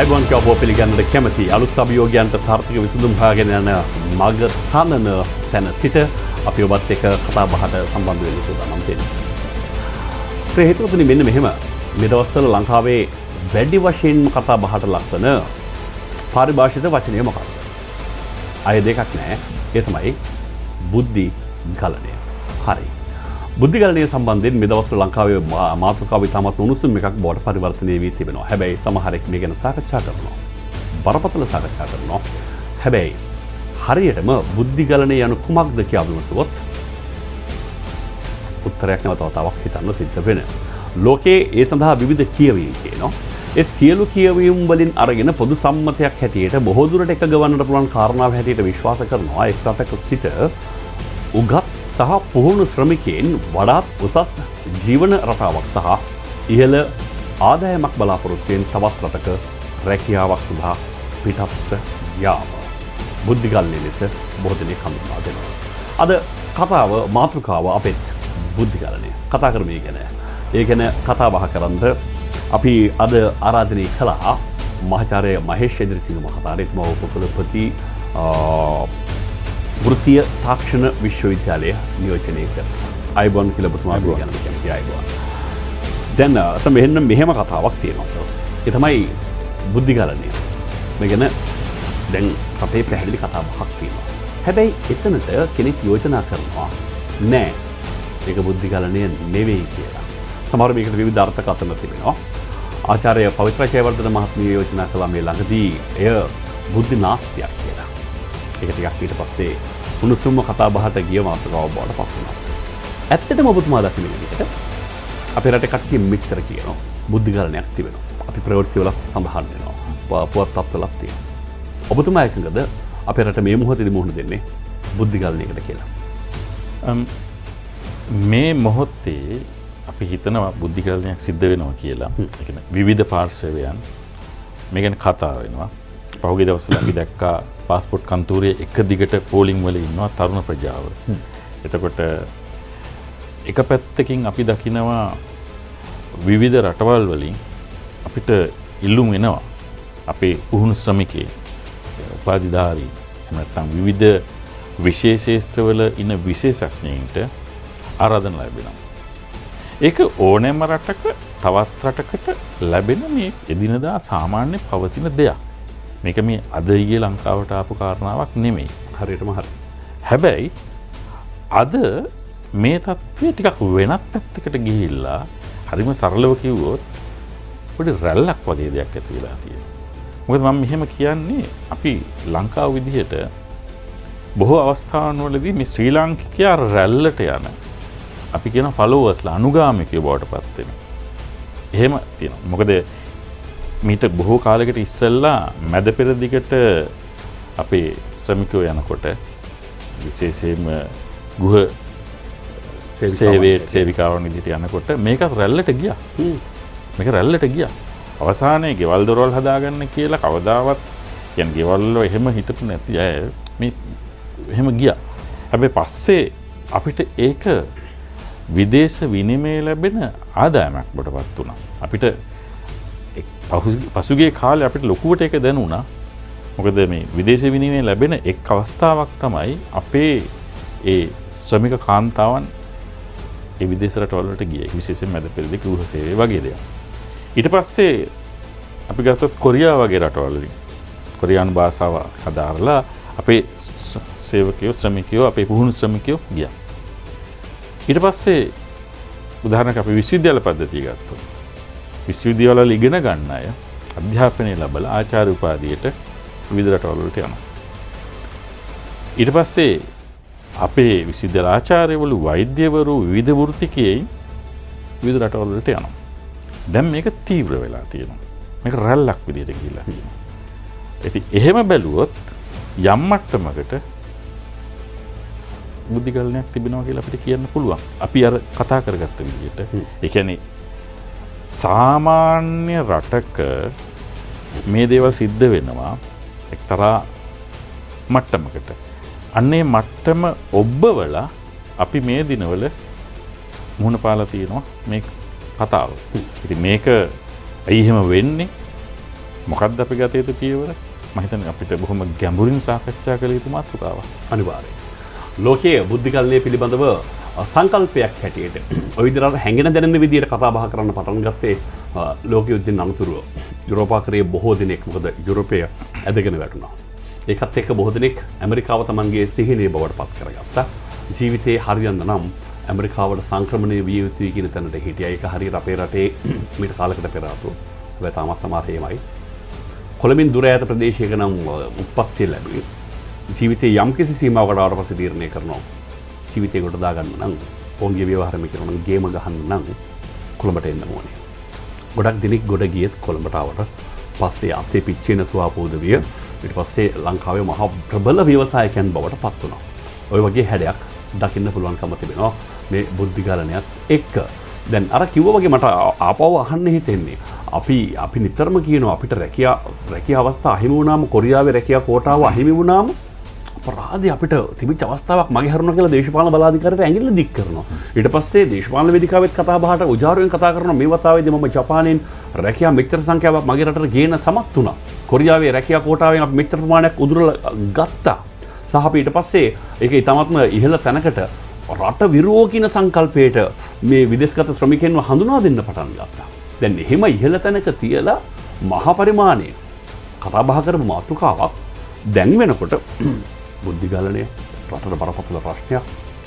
Ivan Kabopiligan and the Kemati, Alutabiogan, the Sarti Visum Hagen and Margaret Hanana, Tanasita, Apiobat Taker, Katabahata, someone will listen to the mountain. Creator of the Minimahima, Midostal Lankawe, Bedi Vashin Katabahata Laksana, Paribashi the Vachinimaka. Idekakne, Etmai, Buddhi Galane, Hari. බුද්ධිගලණය සම්බන්ධයෙන් මේ දවස්වල ලංකාවේ මාතෘකාව ඉතාමත් උණුසුම් එකක් බවට පරිවර්තනය වී තිබෙනවා. හැබැයි සමහරෙක් මේ ගැන සාකච්ඡා කරනවා. බරපතල සාකච්ඡා කරනවා. හැබැයි හරියටම බුද්ධිගලණය යනු කුමක්ද කියලා විමසුවොත් උත්තරයක් නැවතතාවක් හිතන්න සිද්ධ වෙනවා. ලෝකයේ ඒ සඳහා විවිධ කියවීම් තියෙනවා. ඒ සියලු කියවීම් වලින් අරගෙන පොදු සම්මතයක් හැටියට බොහෝ දුරට එක ගවන්නට පුළුවන් කාරණාවක් හැටියට විශ්වාස කරනවා. ඒ එක්තරාක සිට උගත් සහ පුහුණු ශ්‍රමිකයන් වඩාත් උසස් ජීවන රටාවක් සහ ඉහළ ආදායමක් බලාපොරොත්තු වෙන තවත් රටක රැකියාවක් සඳහා පිටත් යාම බුද්ධිගලණය ලෙස බොහෝ දෙනෙක් හඳුන්වා දෙනවා. අද කතාව මාතෘකාව අපෙත් බුද්ධිගලණය කතා කරමු ගැන. ඒ ගැන කතා බහ කරන්ද අපි අද ආරාධනය කළා මහාචාර්ය මහේෂ් චන්ද්‍රසිංහ මහතාට උපකුලපති Vrutia Takshana Vishwavidyalaya Niyojanayata. Ivan kila obathuma gana kiyanne Ivan. Then some එහෙනම් මෙහෙම කතාවක් තියෙනවා. ඒ තමයි බුද්ධිගලණය. මේ ගැන දැන් අපේ පැහැදිලි කතා බහක් තියෙනවා. හැබැයි එතනට කෙනෙක් යෝජනා කරනවා නෑ. මේක බුද්ධිගලණය නෙවෙයි කියලා. සමහර මේකට විවිධ අර්ථකථන තිබෙනවා. ආචාර්ය පවිත්‍ර ජයවර්ධන මහත්මිය යෝජනා කළා මේ ළඟදී එය බුද්ධි නාස්තියක් කියලා. එකටියක් ඊට පස්සේ උණුසුම්ම කතා බහට ගිය මාතෘකාව බවට පත් වෙනවා. ඇත්තටම ඔබතුමා දකින විදිහට අපේ රටේ කට්ටිය මෙච්චර කියනවා. බුද්ධිගලණයක් තිබෙනවා. අපි ප්‍රවෘත්ති වල සම්බන්ධ වෙනවා. පුවත්පත්වලක් තියෙනවා. ඔබතුමා එකඟද අපේ රට මේ මොහොතේදී මුහුණ දෙන්නේ බුද්ධිගලණයකට කියලා? මේ මොහොතේ අපි හිතනවා බුද්ධිගලණයක් සිද්ධ වෙනවා කියලා. ඒ කියන්නේ විවිධ පාර්ශවයන් මේ ගැන කතා වෙනවා. පහුගිය දවස්වල අපි දැක්කා පාස්පෝට් කන්තූරයේ එක දිගට පෝලිං වල ඉන්නවා තරුණ ප්‍රජාව. එතකොට එක පැත්තකින් අපි දකිනවා විවිධ රටවල් වලින් අපිට ඉල්ලුම් එනවා අපේ පුහුණු ශ්‍රමිකයන්, උපාධිධාරීන්, නැත්නම් විවිධ විශේෂ ක්ෂේත්‍රවල ඉන්න විශේෂඥයින්ට ආරාධනා ලැබෙනවා. ඒක ඕනෑම රටක තවත් රටකට ලැබෙන මේ එදිනදා සාමාන්‍ය පවතින දෙයක්. මේක මේ අද ඊයේ ලංකාවට ආපු කාරණාවක් නෙමෙයි. හරියටම හරි. හැබැයි අද මේ තත්ත්වය ටිකක් වෙනත් පැත්තකට ගිහිල්ලා හරිම සරලව කිව්වොත් පොඩි රැල්ලක් වගේ දෙයක් ඇති වෙලා තියෙනවා. මොකද මම මෙහෙම කියන්නේ අපි ලංකාව විදිහට බොහෝ අවස්ථාන් වලදී මේ ශ්‍රී ලාංකිකයා රැල්ලට යන අපි කියන ෆලෝවර්ස්ලා අනුගාමිකයෝ බවට පත් වෙනවා. එහෙම තියෙනවා. මොකද මීට බොහෝ කාලෙකට ඉස්සෙල්ලා මැද පෙර දිගට අපේ ශ්‍රමිකයෝ යනකොට විශේෂයෙන්ම ගෘහ සේවිකාවන් විදිහට යනකොට මේකත් රැල්ලට ගියා. මේක රැල්ලට ගියා. අවසානයේ ගෙවල් දොරවල් හදාගන්න කියලා කවදාවත් කියන්නේ ගෙවල් වල එහෙම හිතපු නැති අය මේ එහෙම ගියා. හැබැයි පස්සේ අපිට ඒක විදේශ විනිමය ලැබෙන ආදායමක් බඩපත් වුණා. අපිට පසුගිය කාලේ අපිට ලොකුවට ඒක දැනුණා. මොකද මේ විදේශ විනිමය ලැබෙන එක් අවස්ථාවක් තමයි අපේ ඒ ශ්‍රමික කාන්තාවන් ඒ විදේශ රටවල් වලට ගියේ. විශේෂයෙන්ම මැද පෙරදිග ගෘහ සේවය වගේ දේවල්. ඊට පස්සේ අපි ගත්තොත් කොරියාව වගේ රටවල් වලින් කොරියානු භාෂාව හදාරලා අපේ සේවකයෝ ශ්‍රමිකයෝ අපේ පුහුණු ශ්‍රමිකයෝ ගියා. ඊට පස්සේ උදාහරණයක් අපි විශ්වවිද්‍යාල පද්ධතිය ගත්තොත් විශ්වවිද්‍යාලවල ඉගෙන ගන්න අය අධ්‍යාපනය ලැබලා ආචාර්ය උපාධියට විවිධ රටවල් වලට යනවා. ඊට පස්සේ අපේ විශ්වවිද්‍යාල ආචාර්යවරු, වෛද්‍යවරු විවිධ වෘත්තිකයන් විවිධ රටවල් වලට යනවා. දැන් මේක තීව්‍ර වෙලා තියෙනවා. මේක රැල්ලක් විදිහට ගිහිල්ලා තියෙනවා. ඉතින් එහෙම බැලුවොත් යම් මට්ටමකට බුද්ධිගලණයක් තිබෙනවා කියලා අපිට කියන්න පුළුවන්. අපි අර කතා කරගත්ත විදිහට ඒ කියන්නේ සාමාන්‍ය රටක මේ දේවල් සිද්ධ වෙනවා එක්තරා මට්ටමකට. අන්නේ මට්ටම ඔබවල අපි මේ දිනවල මුහුණ පාලා තියෙනවා මේ කතාව. ඉතින් මේක ඇයි එහෙම වෙන්නේ? මොකක්ද අපි ගත යුතු කීවර? මම හිතන්නේ අපිට බොහොම ගැඹුරින් සාකච්ඡා කළ යුතු මාතෘකාවක් අනිවාර්යයෙන් ලෝකයේ බුද්ධ කල්ලයේ පිළිබඳව සංකල්පයක් හැටියට ඔය විදිහට හැංගෙන දැනෙන විදිහට කතා බහ කරන්න පටන් ගත්තේ ලෝක යුද්ධෙන් අනතුරුව යුරෝපාකරයේ බොහෝ දිනක් මොකද යුරෝපය ඇදගෙන වැටුණා ඒකත් එක්ක බොහෝ දිනක් ඇමරිකාව තමන්ගේ සිහිනේ බවට පත් කරගත්තා ජීවිතේ හරියන්න නම් ඇමරිකාවට සංක්‍රමණය විය යුතුයි කියන තැනට හිටියා ඒක හරියට අපේ රටේ මීට කාලකට පෙර ආපු වෙයි තාම සමහර හේමයි කොළඹින් දුර ඈත ප්‍රදේශයක නම් උප්පත්තිය ලැබුවේ ජීවිතේ යම්කිසි සීමාවකට ආවට පස්සේ තීරණය කරනවා ජීවිතේ කොට දාගන්න නම් ඕන්ගේ ව්‍යවහාරම කරන ගේම ගහන්න නම් කොළඹට එන්න ඕනේ ගොඩක් දිනක් ගොඩ ගියත් කොළඹට ආවට පස්සේ අපේ පිච්චේ නැතුව ආපෝදවිය ඊට පස්සේ ලංකාවේ මහා ප්‍රබල ව්‍යවසායකයන් බවට පත් වුණා ඔය වගේ හැඩයක් දකින්න පුළුවන්කම තිබෙනවා මේ බුද්ධිගලණයත් එක්ක දැන් අර කිව්වා වගේ මට ආපහු අහන්න හිතෙන්නේ අපි නිතරම කියනවා අපිට රැකියා අවස්ථා අහිමි වුණාම කොරියාවේ රැකියා කෝටාව අහිමි වුණාම අපරාධය අපිට තිබිච්ච අවස්ථාවක් මගේ හරුණා කියලා දේශපාලන බලාධිකාරියට ඇඟිල්ල දික් කරනවා ඊට පස්සේ දේශපාලන වේදිකාවෙත් කතා බහට උජාරුවෙන් කතා කරනවා මේ වතාවේදී මම ජපානයෙන් රැකියා මිත්‍ර සංඛ්‍යාවක් මගේ රටට ගේන සමත් වුණා කොරියාවේ රැකියා කෝටාවෙන් අපි මිත්‍ර ප්‍රමාණයක් උදුරලා ගත්තා සහ අපි ඊට පස්සේ ඒක ඊටමත්ම ඉහළ තැනකට රට විරෝධී කියන සංකල්පයට මේ විදේශගත ශ්‍රමිකයන්ව හඳුනා දෙන්න පටන් ගත්තා. දැන් එහෙම ඉහළ තැනක තියලා මහා පරිමාණයේ කතා බහ කරපු මාතෘකාවක් දැන් වෙනකොට බුද්ධිගලණය රටට බරපතල ප්‍රශ්නයක්.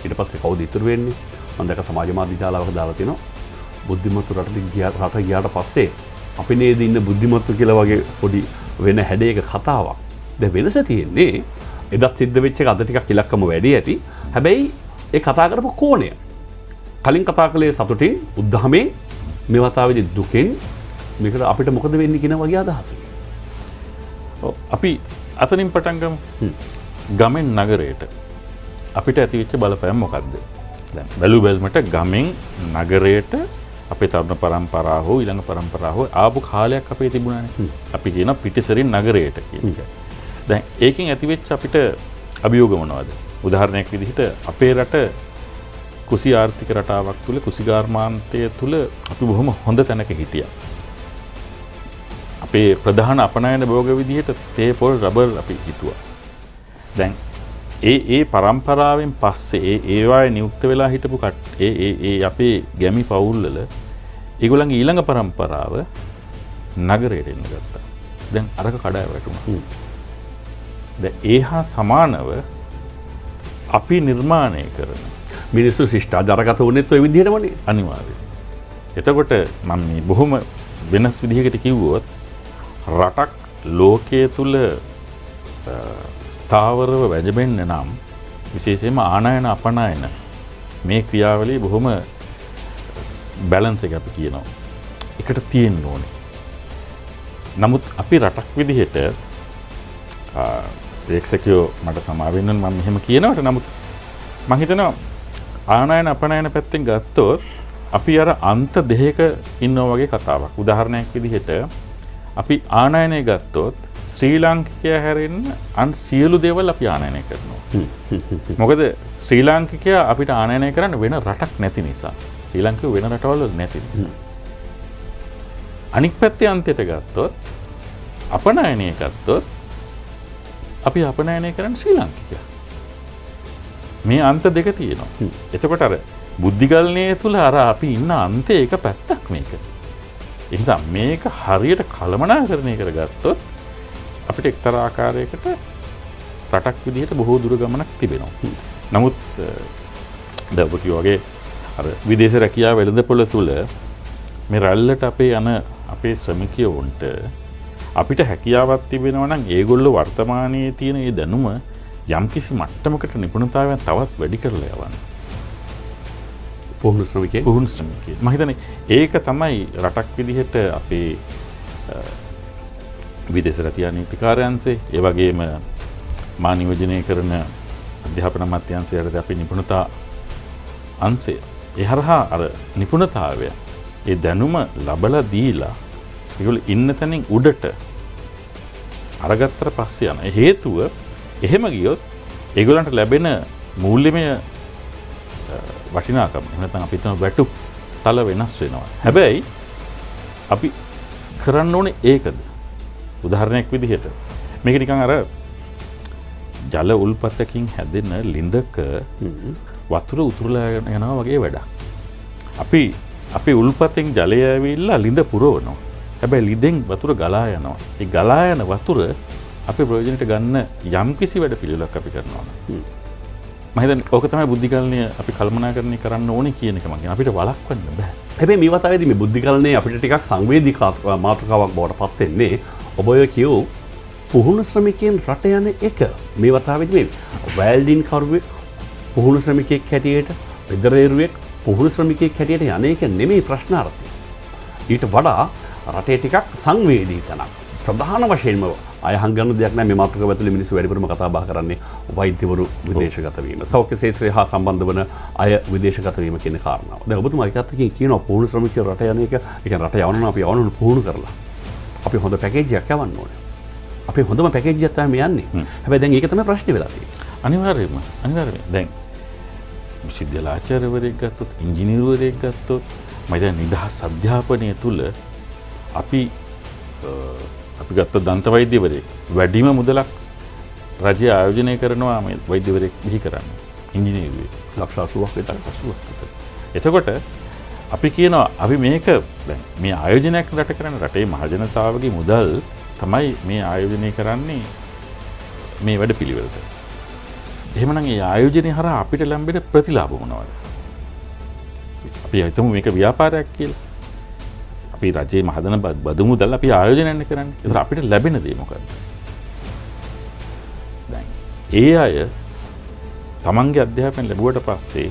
ඊට පස්සේ කවුද ඉතුරු වෙන්නේ? මම දැක සමාජ මාධ්‍ය ජාලාවක දාලා තියෙනවා. බුද්ධිමත් රට ගියාට පස්සේ අපි නේද ඉන්න බුද්ධිමත් කියලා වගේ පොඩි වෙන හැඩයක කතාවක්. දැන් වෙනස තියෙන්නේ එදත් සිද්ධ වෙච්ච එක අද ටිකක් ඉලක්කම වැඩි ඇති. හැබැයි ඒ කතා කරපු කෝණය කලින් කතා කළේ සතුටින් උද්ධහමෙන් මේ වතාවේදී දුකෙන් මේකට අපිට මොකද වෙන්නේ කියන වගේ අදහසක්. ඔව් අපි අතනින් පටන් ගමු. ගමෙන් නගරයට අපිට ඇතිවෙච්ච බලපෑම මොකද්ද? දැන් බැලු බැලමට ගමෙන් නගරයට අපේ තරුණ පරම්පරාව හෝ ඊළඟ පරම්පරාව හෝ ආපු කාලයක් අපේ තිබුණානේ. අපි කියන පිටිසරින් නගරයට කියන එක. දැන් ඒකෙන් ඇතිවෙච්ච අපිට අභියෝග මොනවද? උදාහරණයක් විදිහට අපේ රට කුසි ආර්ථික රටාවක් තුල කුසි ගාර්මාන්තය තුල අපි බොහොම හොඳ තැනක හිටියා. අපේ ප්‍රධාන අපනයන භෝග විදිහට තේ පොල් රබර් අපි හිතුවා. දැන් ඒ පරම්පරාවෙන් පස්සේ ඒවායේ නියුක්ත වෙලා හිටපු අපේ ගැමි පවුල්වල ඒගොල්ලන්ගේ ඊළඟ පරම්පරාව නගරයට එන්න ගත්තා. දැන් අරක කඩාය වැටුණා. දැන් ඒහා සමානව අපි නිර්මාණය කරන මිනිස්සු ශිෂ්ටාචාරගත වුණෙත් ඔය විදිහටමනේ අනිවාර්යයෙන්. එතකොට මම මේ බොහොම වෙනස් විදිහකට කිව්වොත් රටක් ලෝකයේ තුල ස්ථාවරව වැජඹෙන්න නම් විශේෂයෙන්ම ආනයන අපනයන මේ ක්‍රියාවලිය බොහොම බැලන්ස් එක අපි කියනවා. එකට තියෙන්න ඕනේ. නමුත් අපි රටක් විදිහට ඒක්සකියෝ මට සමාවෙන්න මම මෙහෙම කියනවට නමුත් මම හිතනවා ආනයන අපනයන පැත්තෙන් ගත්තොත් අපි අර අන්ත දෙකක ඉන්නවා වගේ කතාවක්. උදාහරණයක් විදිහට අපි ආනයනය ගත්තොත් ශ්‍රී ලාංකිකයා හැරෙන්න අන් සියලු දේවල් අපි ආනයනය කරනවා. මොකද ශ්‍රී ලාංකිකයා අපිට ආනයනය කරන්න වෙන රටක් නැති නිසා. ශ්‍රී ලංකාව වෙන රටවල නැති නිසා. අනික් පැත්තේ අන්තයට ගත්තොත් අපනයනය ගත්තොත් අපි අපනයනය කරන්න ශ්‍රී ලාංකිකයා. මේ අන්ත දෙක තියෙනවා. එතකොට අර බුද්ධිගලණය තුළ අර අපි ඉන්න අන්තේ එක පැත්තක් මේක. ඒ නිසා මේක හරියට කළමනාකරණය කරගත්තොත් අපිට එක්තරා ආකාරයකට රටක් විදිහට බොහෝ දුර ගමනක් තිබෙනවා. නමුත් ඔබට වගේ අර විදේශ රැකියාව වෙළඳපොළ තුළ මේ රැල්ලට අපේ යන අපේ ශ්‍රමිකයෝන්ට අපිට හැකියාවක් තිබෙනවා නම් ඒගොල්ලෝ වර්තමානයේ තියෙන මේ දැනුම යම්කිසි මට්ටමකට නිපුණතාවයන් තවත් වැඩි කරලා යවන්න. පුහුණු ශ්‍රමිකයෙක්. මම හිතන්නේ ඒක තමයි රටක් විදිහට අපේ විදේශ රැකියා නීතිකාරයන්සේ ඒ වගේම මා නියෝජනය කරන අධ්‍යාපන අමාත්‍යාංශය යටතේ අපේ නිපුණතා අංශය. ඒ හරහා අර නිපුණතාවය ඒ දැනුම ලබලා දීලා ඒගොල්ලෝ ඉන්න තැනින් උඩට අරගත්තට පස්සේ යන හේතුව එහෙම ගියොත් ඒගොල්ලන්ට ලැබෙන මූල්‍යමය වටිනාකම එහෙම නැත්නම් අපි හිතන වැටුප් තල වෙනස් වෙනවා. හැබැයි අපි කරන්න ඕනේ ඒකද? උදාහරණයක් විදිහට මේක නිකන් අර ජල උල්පතකින් හැදෙන ලිඳක වතුර උතුරලා යනවා වගේ වැඩක්. අපි උල්පතෙන් ජලය ඇවිල්ලා ලිඳ පුරවනවා. හැබැයි ලිඳෙන් වතුර ගලා යනවා. ඒ ගලා යන වතුර අපේ ප්‍රයෝජනට ගන්න යම්කිසි වැඩ පිළිවෙලක් අපි කරනවා. මම හිතන්නේ ඕක තමයි බුද්ධිකල්ණය අපි කල්පනාකරණය කරන්න ඕනේ කියන එක මම කියන්නේ. අපිට වළක්වන්න බෑ. හැබැයි මේ වතාවේදී මේ බුද්ධිකල්ණය අපිට ටිකක් සංවේදී මාතෘකාවක් බවට පත් වෙන්නේ. ඔබ ඔය කියෝ පුහුණු ශ්‍රමිකයන් රට යන එක මේ වතාවේදී මේ වැල්ඩින් කරුවෙක් පුහුණු ශ්‍රමිකයෙක් හැටියට පෙදරේරුවෙක් පුහුණු ශ්‍රමිකයෙක් හැටියට යන එක නෙමෙයි ප්‍රශ්නාර්ථය. ඊට වඩා රටේ ටිකක් සංවේදීකමක් ප්‍රධාන වශයෙන්ම අයහන් ගන්න දෙයක් නෑ මේ මාතෘකාව ඇතුළේ මිනිස්සු වැඩිපුරම කතා බහ කරන්නේ වෛද්‍යවරු විදේශගත වීම සෞඛ්‍ය ක්ෂේත්‍රය හා සම්බන්ධ වන අය විදේශගත වීම කියන කාරණාව. දැන් ඔබතුමා එකත්කින් කියනවා පුහුණු ශ්‍රමිකයෝ රට යන එක ඒ කියන්නේ රට යවනවා අපි යවනවා පුහුණු කරලා අපි හොඳ පැකේජයක් යවන්න ඕනේ. අපි හොඳම පැකේජ් එකක් තමයි යන්නේ. හැබැයි දැන් ඒක තමයි ප්‍රශ්නේ වෙලා තියෙන්නේ. අනිවාර්යයෙන්ම දැන් විශ්වවිද්‍යාලාචාර්යවරයෙක් ගත්තොත්, ඉංජිනේරුවරයෙක් ගත්තොත්, මම නිදහස් අධ්‍යාපනය තුල අපි ගත්තොත් දන්ත වෛද්‍යවරයෙක් වැඩිම මුදලක් රජය ආයෝජනය කරනවා මේ වෛද්‍යවරයෙක් බිහි කරන්න. ඉංජිනේරුවෙක් ලක්ෂ 80ක් විතර 80ක් විතර. එතකොට අපි කියනවා අපි මේක දැන් මේ ආයෝජනයක් රට කරන රටේ මහජනතාවගේ මුදල් තමයි මේ ආයෝජනය කරන්නේ මේ වැඩ පිළිවෙලට. එහෙමනම් මේ ආයෝජනය හරහා අපිට ලැබෙන ප්‍රතිලාභ මොනවද? අපි හිතමු මේක ව්‍යාපාරයක් කියලා. අපි රජයේ මහදන බදු මුදල් අපි ආයෝජනය කරන්නේ. ඒතර අපිට ලැබෙන දේ මොකක්ද? දැන් ඒ අය තමන්ගේ අධ්‍යාපනය ලැබුවට පස්සේ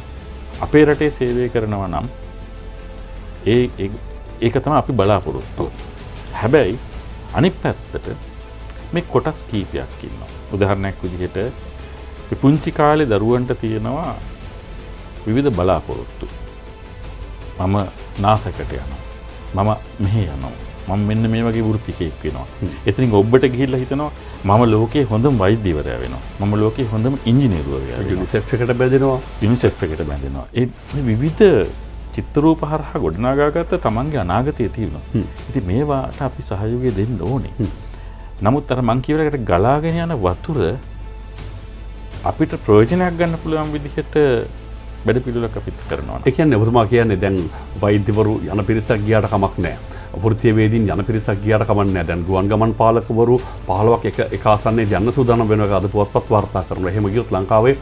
අපේ රටේ සේවය කරනවා නම් ඒක තමයි අපි බලාපොරොත්තු. හැබැයි අනිත් පැත්තට මේ කොටස් කීපයක් ඉන්නවා. උදාහරණයක් විදිහට මේ පුංචි කාලේ දරුවන්ට තියෙනවා විවිධ බලාපොරොත්තු. මම නාසකට යනවා. මම මෙහෙ යනවා. මම මෙන්න මේ වගේ වෘත්තිකයෙක් වෙනවා. එතනින් ඔබට ගිහිල්ලා හිතනවා මම ලෝකයේ හොඳම වෛද්‍යවරයා වෙනවා. මම ලෝකයේ හොඳම ඉංජිනේරුවරයා වෙනවා. යුනිසෙෆ් එකට බැඳෙනවා. යුනිසෙෆ් එකට බැඳෙනවා. ඒ විවිධ චිත්තරූප හරහා ගොඩනගාගත තමන්ගේ අනාගතය තියෙනවා. ඉතින් මේවාට අපි සහයෝගය දෙන්න ඕනේ. නමුත් අර මං කියවලකට ගලාගෙන යන වතුර අපිට ප්‍රයෝජනයක් ගන්න පුළුවන් විදිහට වැඩ පිළිවෙලක් අපිත් කරනවා. ඒ කියන්නේ ඔබතුමා කියන්නේ දැන් වෛද්‍යවරු යන පිරිසක් ගියාට කමක් නැහැ. වෘත්තීයවේදීන් යන පිරිසක් ගියාට කමක් නැහැ. දැන් ගුවන් ගමන් පාලකවරු 15ක් එක ආසන්නයේදී යන්න සූදානම් වෙනවා. අද පුවත්පත් වාර්තා කරනවා. එහෙම ගියොත් ලංකාවේ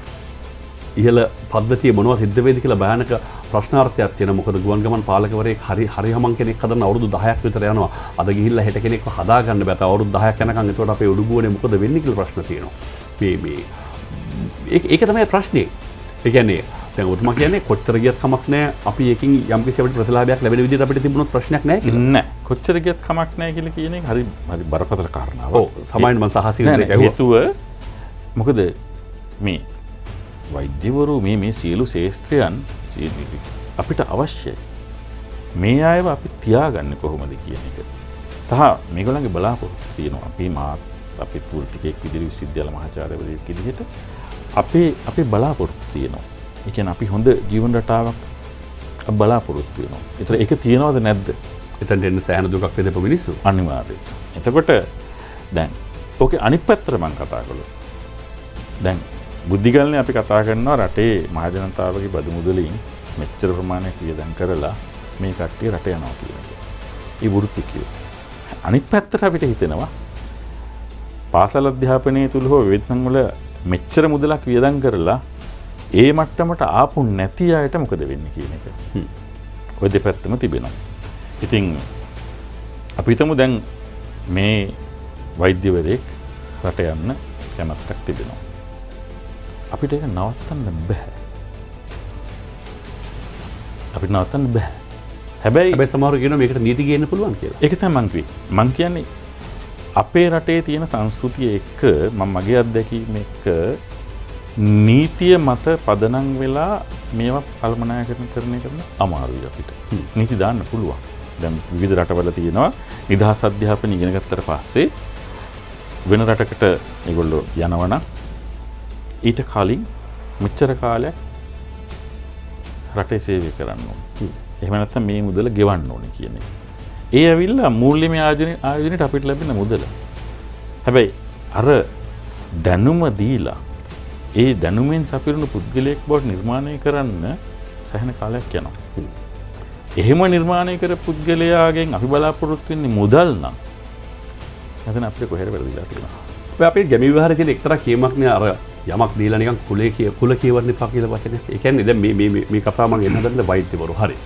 ඉහළ පද්ධතිය මොනවා සිද්ධ වෙයිද කියලා භයානක ප්‍රශ්නාර්ථයක් තියෙනවා. මොකද ගුවන් ගමන් පාලකවරයෙක් හරි හමන් කෙනෙක් හදන්න අවුරුදු 10ක් විතර යනවා. අද ගිහිල්ලා හෙට කෙනෙක්ව හදා ගන්න බෑ. තව අවුරුදු 10ක් යනකම් ඒකට අපේ උඩුගුවනේ මොකද වෙන්නේ කියලා ප්‍රශ්න තියෙනවා. ඒක තමයි ප්‍රශ්නේ. ඒ කියන්නේ දැන් ඔබතුමා කියන්නේ කොච්චර ගියත් කමක් නැහැ. අපි එකකින් යම් කිසි අපිට ප්‍රතිලාභයක් ලැබෙන විදිහට අපිට තිබුණොත් ප්‍රශ්නයක් නැහැ කියලා. නෑ. කොච්චර ගියත් කමක් නැහැ කියලා කියන එක හරි බරපතල කාරණාවක්. ඔව්. සමහරවිට මම සාහසිකව කියනවා. හේතුව මොකද මේ වෛද්‍යවරු මේ සියලු ශේෂ්ත්‍රයන් අපිට අවශ්‍යයි. මේ අයව අපි තියාගන්නේ කොහොමද කියන එක. සහ මේගොල්ලන්ගේ බලාපොරොත්තු තියෙනවා. අපි පූර්තිකෙක් විදිහට විශ්වවිද්‍යාල මහාචාර්යවරයෙක් විදිහට අපේ බලාපොරොත්තු තියෙනවා. ඒ කියන්නේ අපි හොඳ ජීවන රටාවක් බලාපොරොත්තු වෙනවා. ඒතර ඒක තියනවද නැද්ද? එතනට එන්න සෑහෙන දුකක් වේදපු මිනිස්සු අනිවාර්යයෙන්. එතකොට දැන් ඕකේ අනිත් පැත්තට මම කතා කළා. දැන් බුද්ධිගල්ණය අපි කතා කරනවා රටේ මහජනතාවගේ බදු මුදලින් මෙච්චර ප්‍රමාණයක් වියදම් කරලා මේ කට්ටිය රට යනවා කියන එක. ඒ වෘත්තිකය. අනිත් පැත්තට අපිට හිතෙනවා පාසල් අධ්‍යාපනයේ තුල හෝ විවිධ වල මෙච්චර මුදලක් වියදම් කරලා ඒ මට්ටමට ආපු නැති අයට මොකද වෙන්නේ කියන එක. ඔය දෙපැත්තම තිබෙනවා. ඉතින් අපි හිතමු දැන් මේ වෛද්‍යවරයෙක් රට යන්න කැමැත්තක් තිබෙනවා. අපිට ඒක නවත්තන්න බෑ. අපිට නවත්තන්න බෑ. හැබැයි සමහරව කියනවා මේකට නීති ගේන්න පුළුවන් කියලා. ඒක තමයි මං කිව්වේ. මං කියන්නේ අපේ රටේ තියෙන සංස්කෘතිය එක්ක මම මගේ අත්දැකීම එක්ක නීතිය මත පදනම් වෙලා මේවා කල්පනාකරණය කරන අමාරුයි අපිට. නීති දාන්න පුළුවන්. දැන් විවිධ රටවල තියෙනවා නිදහස් අධ්‍යාපන ඉගෙන ගත්තට පස්සේ වෙන රටකට ඒගොල්ලෝ යනවනම් ඊට කලින් මෙච්චර කාලයක් රටේ සේවය කරන්න ඕනේ. එහෙම නැත්නම් මේ මුදල ගෙවන්න ඕනේ කියන්නේ. ඒ ඇවිල්ලා මූල්‍යමය ආයෝජනයේ අපිට ලැබෙන මුදල. හැබැයි අර දැනුම දීලා ඒ දැනුමෙන් සපිරුණු පුද්ගලයෙක් බවට නිර්මාණය කරන්න සැහෙන කාලයක් යනවා. එහෙම නිර්මාණය කර පුද්ගලයාගෙන් අපි බලාපොරොත්තු වෙන්නේ මුදල් නම් නැත්නම් අපිට කොහෙද වැරදිලා තියෙනවා. ඔය අපේ ගැමි විහාරයේ තියෙන එක්තරා කියමක්නේ අර යමක් දීලා නිකන් කුල කියවන්න එපා කියලා වචනේ. ඒ කියන්නේ දැන් මේ කතාව මම එන්න හදන්නේ වෛද්‍යවරු. හරි.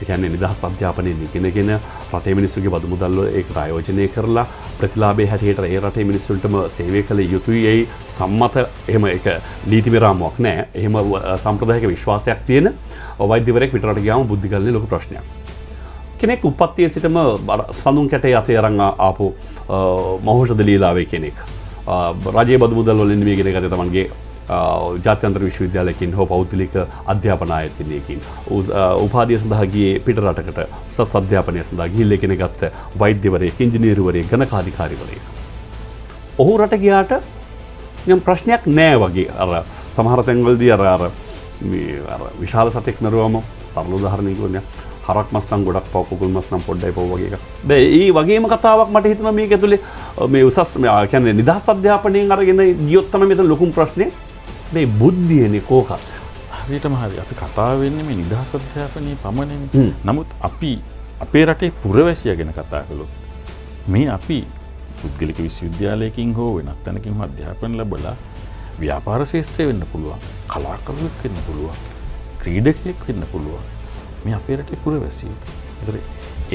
ඒ කියන්නේ නිදහස් අධ්‍යාපනයේ ඉගෙනගෙන රටේ මිනිස්සුගේ බදු මුදල් වල ඒකට ආයෝජනය කරලා ප්‍රතිලාභයේ හැටියට ඒ රටේ මිනිස්සුන්ටම සේවය කළ යුතුයි සම්මත එහෙම ඒක නීතිමය රාමුවක් නෑ. එහෙම සම්ප්‍රදායක විශ්වාසයක් තියෙන වෛද්‍යවරයෙක් විතරට ගියාම බුද්ධිගලනේ ලොකු ප්‍රශ්නයක්. කෙනෙක් උපත්යේ සිටම සඳුන් කැටේ අතේ අරන් ආපු මහෞෂධ ලීලාවේ කෙනෙක්. රජයේ බදු මුදල් වලින් මේ ඉගෙන ගත්තේ තමන්ගේ ජාත්‍යන්තර විශ්වවිද්‍යාලයකින් හෝ පෞද්ගලික අධ්‍යාපන ආයතනයකින් උපාධිය සඳහා ගියේ පිට රටකට උසස් අධ්‍යාපනය සඳහා ගිහිල්ලා ඉගෙන ගත්ත වෛද්‍යවරයෙක්, ඉංජිනේරුවරයෙක්, ගණකාධිකාරිවරයෙක්. ඔහු රට ගියාට නම් ප්‍රශ්නයක් නෑ වගේ. අර සමහර තැන්වලදී අර මේ අර විශාල සතෙක් නරුවම පරණ උදාහරණයක් වුණා. හරක් මස් නම් ගොඩක් පව, කුකුල් මස් නම් පොඩ්ඩයි පව වගේ එකක්. බෑ ඒ වගේම කතාවක් මට හිතෙනවා මේක ඇතුලේ මේ උසස් මේ කියන්නේ නිදහස් අධ්‍යාපනයෙන් අරගෙන ගියොත් තමයි මෙතන ලොකුම ප්‍රශ්නේ. මේ බුද්ධියනේ කෝකක්. හරියටම හරි. අපි කතා වෙන්නේ මේ නිදහස් අධ්‍යාපනයේ පමණනේ. නමුත් අපි අපේ රටේ පුරවැසියා ගැන කතා කළොත් මේ අපි පුද්ගලික විශ්වවිද්‍යාලයකින් හෝ වෙනත් තැනකින් අධ්‍යාපන ලැබලා ව්‍යාපාර ශාස්ත්‍රය වෙන්න පුළුවන්, කලාකරුවෙක් වෙන්න පුළුවන්, ක්‍රීඩකයෙක් වෙන්න පුළුවන්. මේ අපේ රටේ පුරවැසියෝ. ඒතර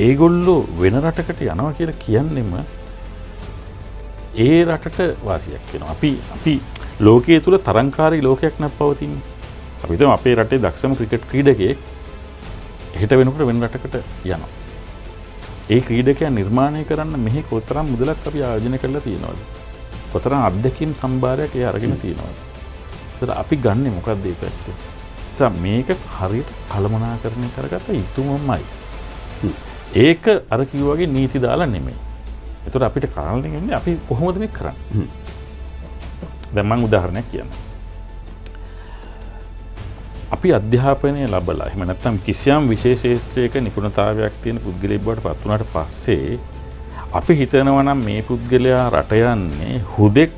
ඒගොල්ලෝ වෙන රටකට යනවා කියලා කියන්නෙම ඒ රටට වාසියක් වෙනවා. අපි ලෝකයේ තුල තරංකාරී ලෝකයක් නැපවතින්නේ. අපි හිතමු අපේ රටේ දක්ෂම ක්‍රිකට් ක්‍රීඩකයෙක් එහෙට වෙනකොට වෙන රටකට යනවා. ඒ ක්‍රීඩකයා නිර්මාණය කරන්න මෙහි කොතරම් මුදලක් අපි ආයෝජනය කරලා තියෙනවද? කොතරම් අධ්‍යක්ීම් සම්භාරයක් ඒ අරගෙන තියෙනවද? ඒතර අපි ගන්නෙ මොකක්ද ඒ පැත්තේ? ඒතර මේක හරියට කළමනාකරණය කරගත්ත යුතුමමයි. ඒක අර කිව්වාගේ නීති දාලා නෙමෙයි. ඒතර අපිට කරන්න වෙන්නේ අපි කොහොමද මේක කරන්නේ? දැන් මම උදාහරණයක් කියන්නම්. අපි අධ්‍යාපනය ලැබලා එහෙම නැත්නම් කිසියම් විශේෂ ශාස්ත්‍රයක නිපුණතාවයක් තියෙන පුද්ගලයෙක් බවට පත් වුණාට පස්සේ අපි හිතනවා නම් මේ පුද්ගලයා රට යන්නේ හුදෙක්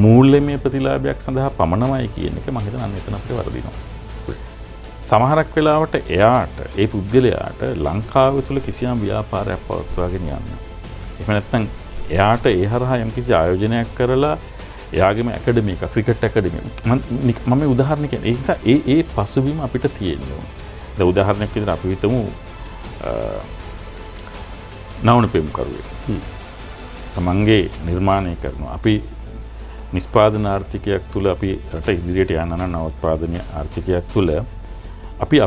මූල්‍යමය ප්‍රතිලාභයක් සඳහා පමණමයි කියන එක මම හිතනවා මෙතන අපිට වරදිනවා. සමහරක් වෙලාවට ඒ පුද්ගලයාට ලංකාව තුළ කිසියම් ව්‍යාපාරයක් පවත්වාගෙන යන්න. එහෙම නැත්නම් එයාට ඒ හරහා යම්කිසි ආයෝජනයක් කරලා එයාගේම ඇකඩමි එක ක්‍රිකට් ඇකඩමි මම උදාහරණ කියන්නේ. ඒ නිසා ඒ පසුබිම අපිට තියෙනවා. දැන් උදාහරණයක් විදිහට අපි හිතමු නවන පෙම්කරුවෙක් තමන්ගේ නිර්මාණය කරනවා. අපි නිෂ්පාදන ආර්ථිකයක් තුළ අපි රට ඉදිරියට යන්න නම් නවෝත්පාදනීය ආර්ථිකයක් තුළ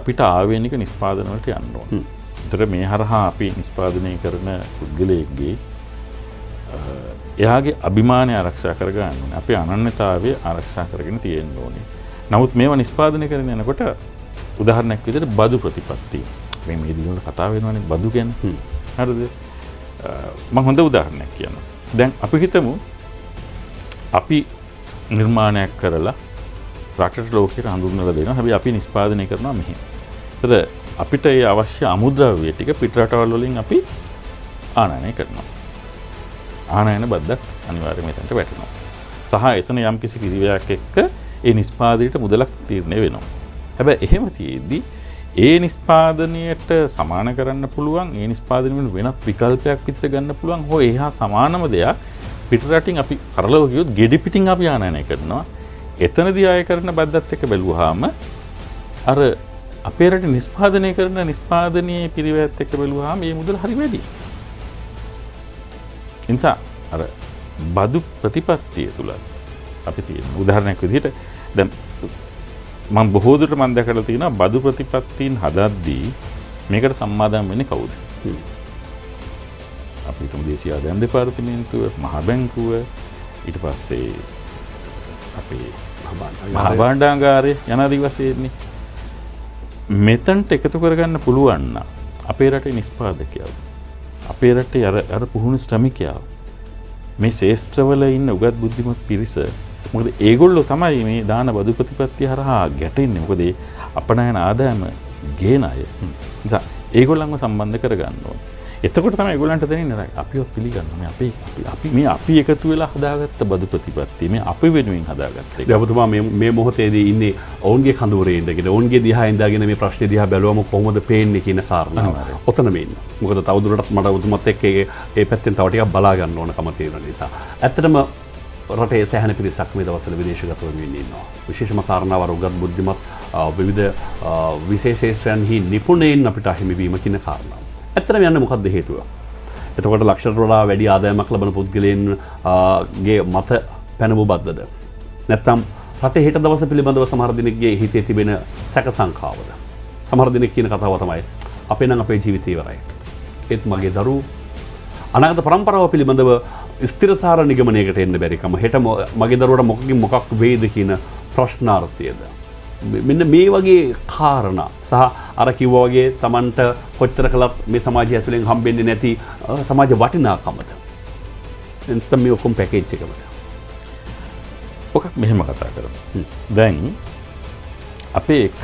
අපිට ආවේනික නිෂ්පාදන වලට යන්න ඕනේ. ඒතර මේ හරහා අපි නිෂ්පාදනය කරන පුද්ගලයෙක්ගේ එයාගේ අභිමානය ආරක්ෂා කරගන්න අපේ අනන්‍යතාවය ආරක්ෂා කරගෙන තියෙන්න ඕනේ. නමුත් මේවා නිෂ්පාදනය කරගෙන යනකොට උදාහරණයක් විදිහට බදු ප්‍රතිපත්තිය. මේ දිනුන කතාව වෙනවනේ බදු කියන්නේ. හරිද? මම හොඳ උදාහරණයක් කියනවා. දැන් අපි හිතමු අපි නිර්මාණයක් කරලා රටට ලෝකෙට හඳුන්වලා දෙනවා. හැබැයි අපි නිෂ්පාදනය කරනවා මෙහෙම. ඒතර අපිට ඒ අවශ්‍ය අමුද්‍රව්‍ය ටික පිට රටවල් වලින් අපි ආනයනය කරනවා. ආනයන බද්දක් අනිවාර්යයෙන්ම එතනට වැටෙනවා. සහ එතන යම්කිසි කිරිවැයක් එක්ක ඒ නිෂ්පාදනයට මුදලක් තීරණය වෙනවා. හැබැයි එහෙම තියෙද්දී ඒ නිෂ්පාදනයට සමාන කරන්න පුළුවන්, ඒ නිෂ්පාදනයෙන් වෙනත් විකල්පයක් විතර ගන්න පුළුවන්, හෝ එහා සමානම දෙයක් පිටරටින් අපි කරලව ගියොත් ගෙඩි පිටින් අපි ආනයනය කරනවා. එතනදී ආය කරන බද්දත් එක්ක බැලුවාම අර අපේ රටේ නිෂ්පාදනය කරන නිෂ්පාදනයේ පිරිවැයත් එක්ක බැලුවාම මේ මුදල් හරි වැඩි. නිසා අර බදු ප්‍රතිපත්තිය තුළ අපි තියෙන උදාහරණයක් විදිහට දැන් මම බොහෝ දුරට මම දැකලා තියෙනවා බදු ප්‍රතිපත්තීන් හදද්දී මේකට සම්මාදම් වෙන්නේ කවුද? අපි හිතමු දේශීය ආදායම් දෙපාර්තමේන්තුව, මහ බැංකුව, ඊට පස්සේ අපේ මහ භාණ්ඩාගාරය යන ආදී වශයෙන්නේ. මෙතනට එකතු කරගන්න පුළුවන් නම් අපේ රටේ නිෂ්පාදකයෝ අපේ රටේ අර පුහුණු ශ්‍රමිකයා මේ ශේෂ්ත්‍රවල ඉන්න උගත් බුද්ධිමත් පිරිස මොකද ඒගොල්ලෝ තමයි මේ දාන බදු ප්‍රතිපත්තිය හරහා ගැටෙන්නේ. මොකද ඒ අපනයන ආදායම ගේන අය. නිසා ඒගොල්ලන්ව සම්බන්ධ කරගන්න ඕනේ. එතකොට තමයි ඒගොල්ලන්ට දැනෙන්නේ දැන් අපිවත් පිළිගන්නවා මේ අපි එකතු වෙලා හදාගත්ත බදු ප්‍රතිපත්තිය මේ අපි වෙනුවෙන් හදාගත්ත එක. ඔබතුමා මේ මොහොතේදී ඉන්නේ ඔවුන්ගේ කඳුරේ ඉඳගෙන ඔවුන්ගේ දිහා ඉඳගෙන මේ ප්‍රශ්නේ දිහා බැලුවම කොහොමද පේන්නේ කියන කාරණාව. ඔතන මේ ඉන්න. මොකද තවදුරටත් මට ඔබතුමත් එක්ක ඒ පැත්තෙන් තව ටිකක් බලා ගන්න ඕන කම තියෙන නිසා. ඇත්තටම රටේ සෑහෙන පිරිසක් මේ දවස්වල විදේශගත වෙමින් ඉන්නවා. විශේෂම කාරණාව උගත් බුද්ධිමත් විවිධ විශේෂේෂයන්හි නිපුණයින් අපිට අහිමි වීම කියන කාරණාව. ඇත්තටම යන්න මොකක්ද හේතුව? එතකොට ලක්ෂයට වඩා වැඩි ආදායමක් ලබන පුද්ගලයන්ගේ මත පැනවූ බද්දද? නැත්නම් රටේ හෙට දවස පිළිබඳව සමහර දිනෙකගේ හිතේ තිබෙන සැක සංකාවද? සමහර දිනෙක කියන කතාව තමයි අපේ නම් අපේ ජීවිතේ ඉවරයි. ඒත් මගේ දරුවෝ අනාගත පරම්පරාව පිළිබඳව ස්ථිරසාර නිගමනයකට එන්න බැරිකම හෙට මගේ දරුවට මොකකින් මොකක් වේද කියන ප්‍රශ්නාර්ථයද? මෙන්න මේ වගේ කාරණා සහ අර කිව්වා වගේ Tamanට කොච්චර කළත් මේ සමාජය ඇතුලෙන් හම්බෙන්නේ නැති සමාජ වටිනාකමද නැත්නම් මේ ඔක්කොම පැකේජ් එකකට ඔකක් මෙහෙම කතා කරමු දැන් අපේ එක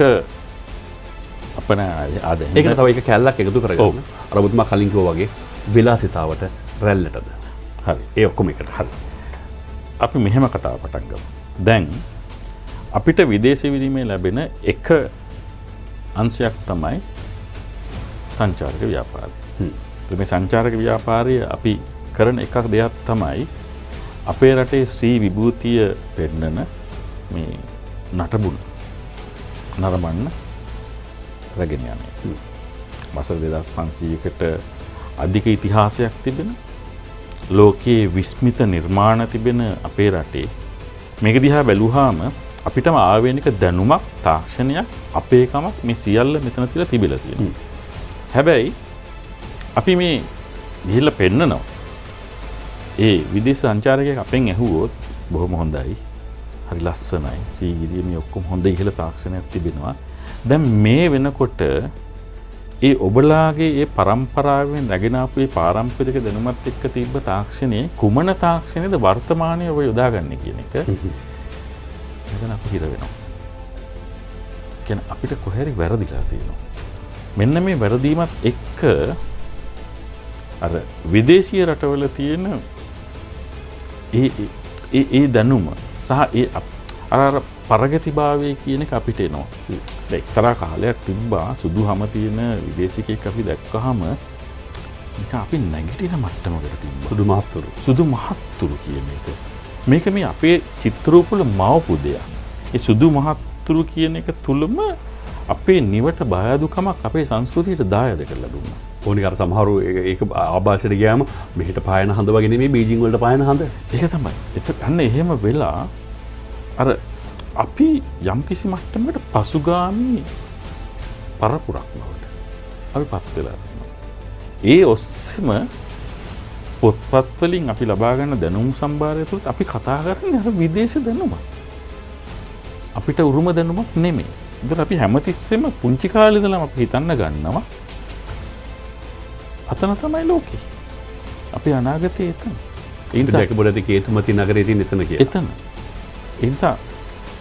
අපන ආදෙන් ඒකට තව එක කැලලක් එකතු කරගන්න අර ඔබතුමා කලින් කිව්වා වගේ විලාසිතාවට රැල්ලටද හරි ඒ ඔක්කොම එකට හරි අපි මෙහෙම කතා පටන් ගමු දැන් අපිට විදේශ විනිමය ලැබෙන එක අංශයක් තමයි සංචාරක ව්‍යාපාරය. මේ සංචාරක ව්‍යාපාරය අපි කරන එකක් දෙයක් තමයි අපේ රටේ ශ්‍රී විභූතිය පෙන්නන මේ නටබුන නරඹන්න රැගෙන යන්නේ. වසර 2500කට අධික ඉතිහාසයක් තිබෙන ලෝකයේ විස්මිත නිර්මාණ තිබෙන අපේ රටේ මේක දිහා බැලුවාම අපිටම ආවේනික දැනුමක් තාක්ෂණයක් අපේකමක් මේ සියල්ල මෙතන තියලා තිබිලා තියෙනවා. හැබැයි අපි මේ ගිහිල්ලා පෙන්නනවා. ඒ විදේශ සංචාරකයෙක් අපෙන් ඇහුවොත් බොහොම හොඳයි. හරි ලස්සනයි. සීගිරිය මේ ඔක්කොම හොඳ ඉහළ තාක්ෂණයක් තිබෙනවා. දැන් මේ වෙනකොට ඒ ඔබලාගේ ඒ පරම්පරාවෙන් රැගෙන ආපු ඒ පාරම්පරික දැනුමත් එක්ක තිබ්බ තාක්ෂණයේ කුමන තාක්ෂණයද වර්තමානයේ ඔබ යොදාගන්නේ කියන එක එතන අපි හිර වෙනවා. කියන්නේ අපිට කොහරි වැරදිලා තියෙනවා. මෙන්න මේ වැරදීමත් එක්ක අර විදේශීය රටවල තියෙන ඒ දැනුම සහ ඒ අර ප්‍රගතිභාවය කියන එක අපිට එනවා. දැන් එක්තරා කාලයක් තිබ්බා සුදුහම තියෙන විදේශිකයෙක් අපි දැක්කහම මේක අපි නැගිටින මට්ටමකට තිබ්බා. සුදු මහත්තුරු කියන එක. මේක මේ අපේ චිත්‍රූපවල මවපු දෙයක්. ඒ සුදු මහත්තුරු කියන එක තුලම අපේ නිවට බයදුකමක් අපේ සංස්කෘතියට දායද කරලා දුන්නා. ඕනිකාර සමහරු ඒක ආභාෂයට ගියාම මෙහෙට පායන හඳ වගේ නෙමෙයි බීජින් වලට පායන හඳ. ඒක තමයි. එතන එහෙම වෙලා අර අපි යම් කිසි මට්ටමකට පසුගාමී පරපුරක් බවට අපිපත් වෙලා තියෙනවා. ඒ ඔස්සේම පොත්පත් වලින් අපි ලබා ගන්න දැනුම් සම්භාරය තුළත් අපි කතා කරන්නේ අර විදේශ දැනුමක්. අපිට උරුම දැනුමක් නෙමෙයි. ඒතර අපි හැමතිස්සෙම පුංචි කාලේ ඉඳලම අපි හිතන්න ගන්නවා. අතන තමයි ලෝකේ. අපි අනාගතේ එතන. ඒ නිසා ඒකබලද කේතුමති නගරයේ තියෙන එතන කියලා. එතන. ඒ නිසා මම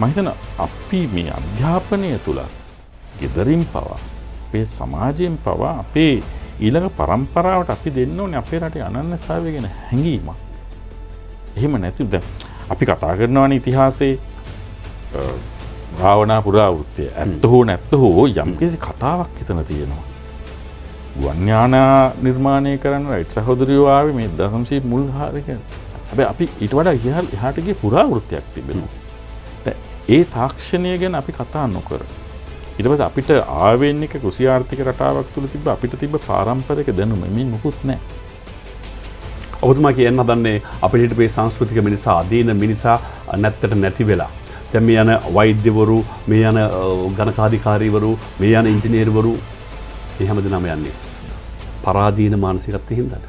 හිතනවා අපි මේ අධ්‍යාපනය තුල gederin පවා අපේ සමාජයෙන් පවා අපේ ඊළඟ පරම්පරාවට අපි දෙන්න ඕනේ අපේ රටේ අනන්‍යතාවය ගැන හැඟීමක්. එහෙම නැතිව දැන් අපි කතා කරනවානේ ඉතිහාසයේ රාවණා පුරාවෘත්තය. ඇත්ත හෝ යම්කිසි කතාවක් එතන තියෙනවා. වඤ්ඤාණා නිර්මාණය කරන රයිට් සහෝදරියෝ ආවේ මේ 1900 මුල් හරියක. හැබැයි අපි ඊට වඩා එහාට ගිය පුරාවෘත්තයක් තිබෙනවා. ඒ තාක්ෂණය ගැන අපි කතා නොකර ඊට පස්සේ අපිට ආවේනික කෘෂි ආර්ථික රටාවක් තුල තිබ්බ අපිට තිබ්බ පාරම්පරික දැනුම මේ මොකුත් නැහැ. ඔබතුමා කියන්න හදන්නේ අපේ හිටපේ සංස්කෘතික මිනිසා අදීන මිනිසා නැත්තට නැති වෙලා. දැන් මේ යන වෛද්‍යවරු, මේ යන ගණකාධිකාරීවරු, මේ යන ඉංජිනේරවරු මේ හැමදෙනාම යන්නේ පරාදීන මානසිකත්වයෙන් හින්දාද?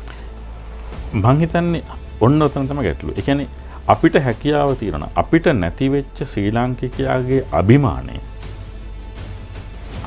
මං හිතන්නේ ඔන්න ඔතන තමයි ගැටලුව. ඒ කියන්නේ අපිට හැකියාව තියෙනවා. අපිට නැති වෙච්ච ශ්‍රී ලාංකිකයාගේ අභිමානය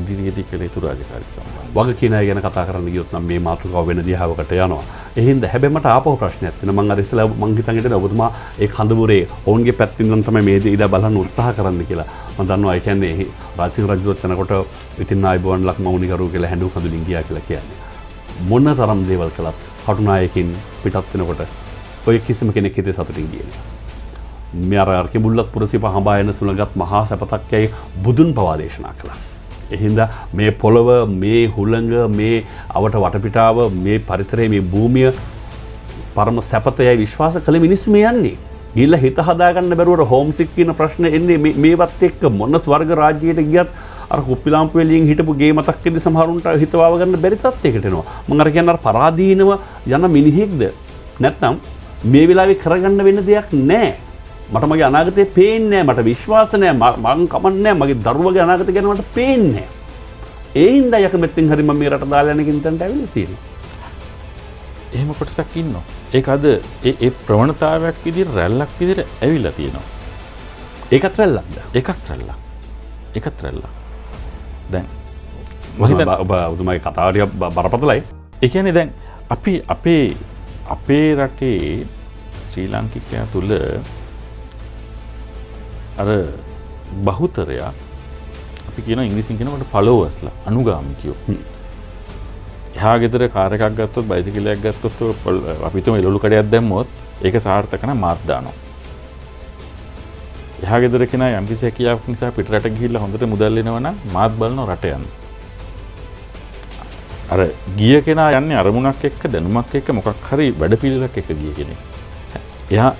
ඉදිරියේදී කළ යුතු රාජකාරී සම්බන්ධ වගකීමය ගැන කතා කරන්න ගියොත් නම් මේ මාතෘකාව වෙන දිහාවකට යනවා. එහෙනම් හැබැයි මට ආපහු ප්‍රශ්නයක් තියෙනවා. මම අර ඉස්සලා මං හිතන් හිටියද ඔබතුමා ඒ කඳවුරේ ඔවුන්ගේ පැත්තෙන් නම් තමයි මේ දේ ඉදා බලන්න උත්සාහ කරන්න කියලා. මම දන්නවා ඒ කියන්නේ රාජසිංහ රජුත් යනකොට ඉතින් ආයිබෝන් ලක්මවුනි කරුව කියලා හැඬු කඳුලින් ගියා කියලා කියන්නේ. මොන තරම් දේවල් කළත් කටුනායකින් පිටත් වෙනකොට ඔය කිසිම කෙනෙක් හිතේ සතුටින් ගියේ නෑ. මෙරාර්ක මුල්ලක් පුරසිප හඹායන සුලගත් මහා සපතක්යයි බුදුන් පවා දේශනා කළා. එහිඳ මේ පොළව, මේ හුළඟ, මේ අවට වටපිටාව, මේ පරිසරයේ මේ භූමිය පරම සපතයයි විශ්වාස කළ මිනිස්සු මේ යන්නේ. ඊළ හිත හදාගන්න බැරුවට හෝම්සික් කියන ප්‍රශ්න එන්නේ මේවත් එක්ක. මොන ස්වර්ග රාජ්‍යයට ගියත් අර කුප්පිලාම්පු වලින් හිටපු ගේ මතක් වෙද්දි සමහරුන්ට හිතවව ගන්න බැරි තත්යකට එනවා. මම අර කියන්නේ අර පරාදීනව යන මිනිහෙක්ද? නැත්නම් මේ වෙලාවේ කරගන්න වෙන දෙයක් නැහැ. මට මගේ අනාගතේ පේන්නේ නැහැ. මට විශ්වාස නැහැ. මං කමන්නේ නැහැ. මගේ දරුවගේ අනාගත ගැන මට පේන්නේ නැහැ. ඒ හින්දා යකමෙත්ෙන් හරි මම මේ රට දාලා යන කින්තන්ට ඇවිල්ලා තියෙනවා. එහෙම කොටසක් ඉන්නවා. ඒක අද ඒ ප්‍රවණතාවයක් විදිහට රැල්ලක් විදිහට ඇවිල්ලා තියෙනවා. ඒකත් රැල්ලක්ද? ඒකත් රැල්ලක්. දැන් මම හිතනවා ඔබ ඔබතුමාගේ කතාව ටික බරපතලයි. ඒ කියන්නේ දැන් අපි අපේ රටේ ශ්‍රී ලාංකිකයා තුල අර බහුතරයා අපි කියන ඉංග්‍රීසියෙන් කියනකොට ෆලෝවර්ස්ලා අනුගාමිකයෝ. එහා ගෙදර කාර් එකක් ගත්තොත් බයිසිකලයක් ගත්තොත් අපි තුම එළවලු කඩයක් දැම්මොත් ඒක සාර්ථක නම් මාත් දානවා. එහා ගෙදර කෙනා යම්කිසි හැකියාවක් නිසා පිටරට ගිහිල්ලා හොඳට මුදල් එනවා නම් මාත් බලනවා රට යන්න. අර ගිය කෙනා යන්නේ අරමුණක් එක්ක දැනුමක් එක්ක මොකක් හරි වැඩ පිළිවෙලක් එක්ක ගිය කෙනෙක්.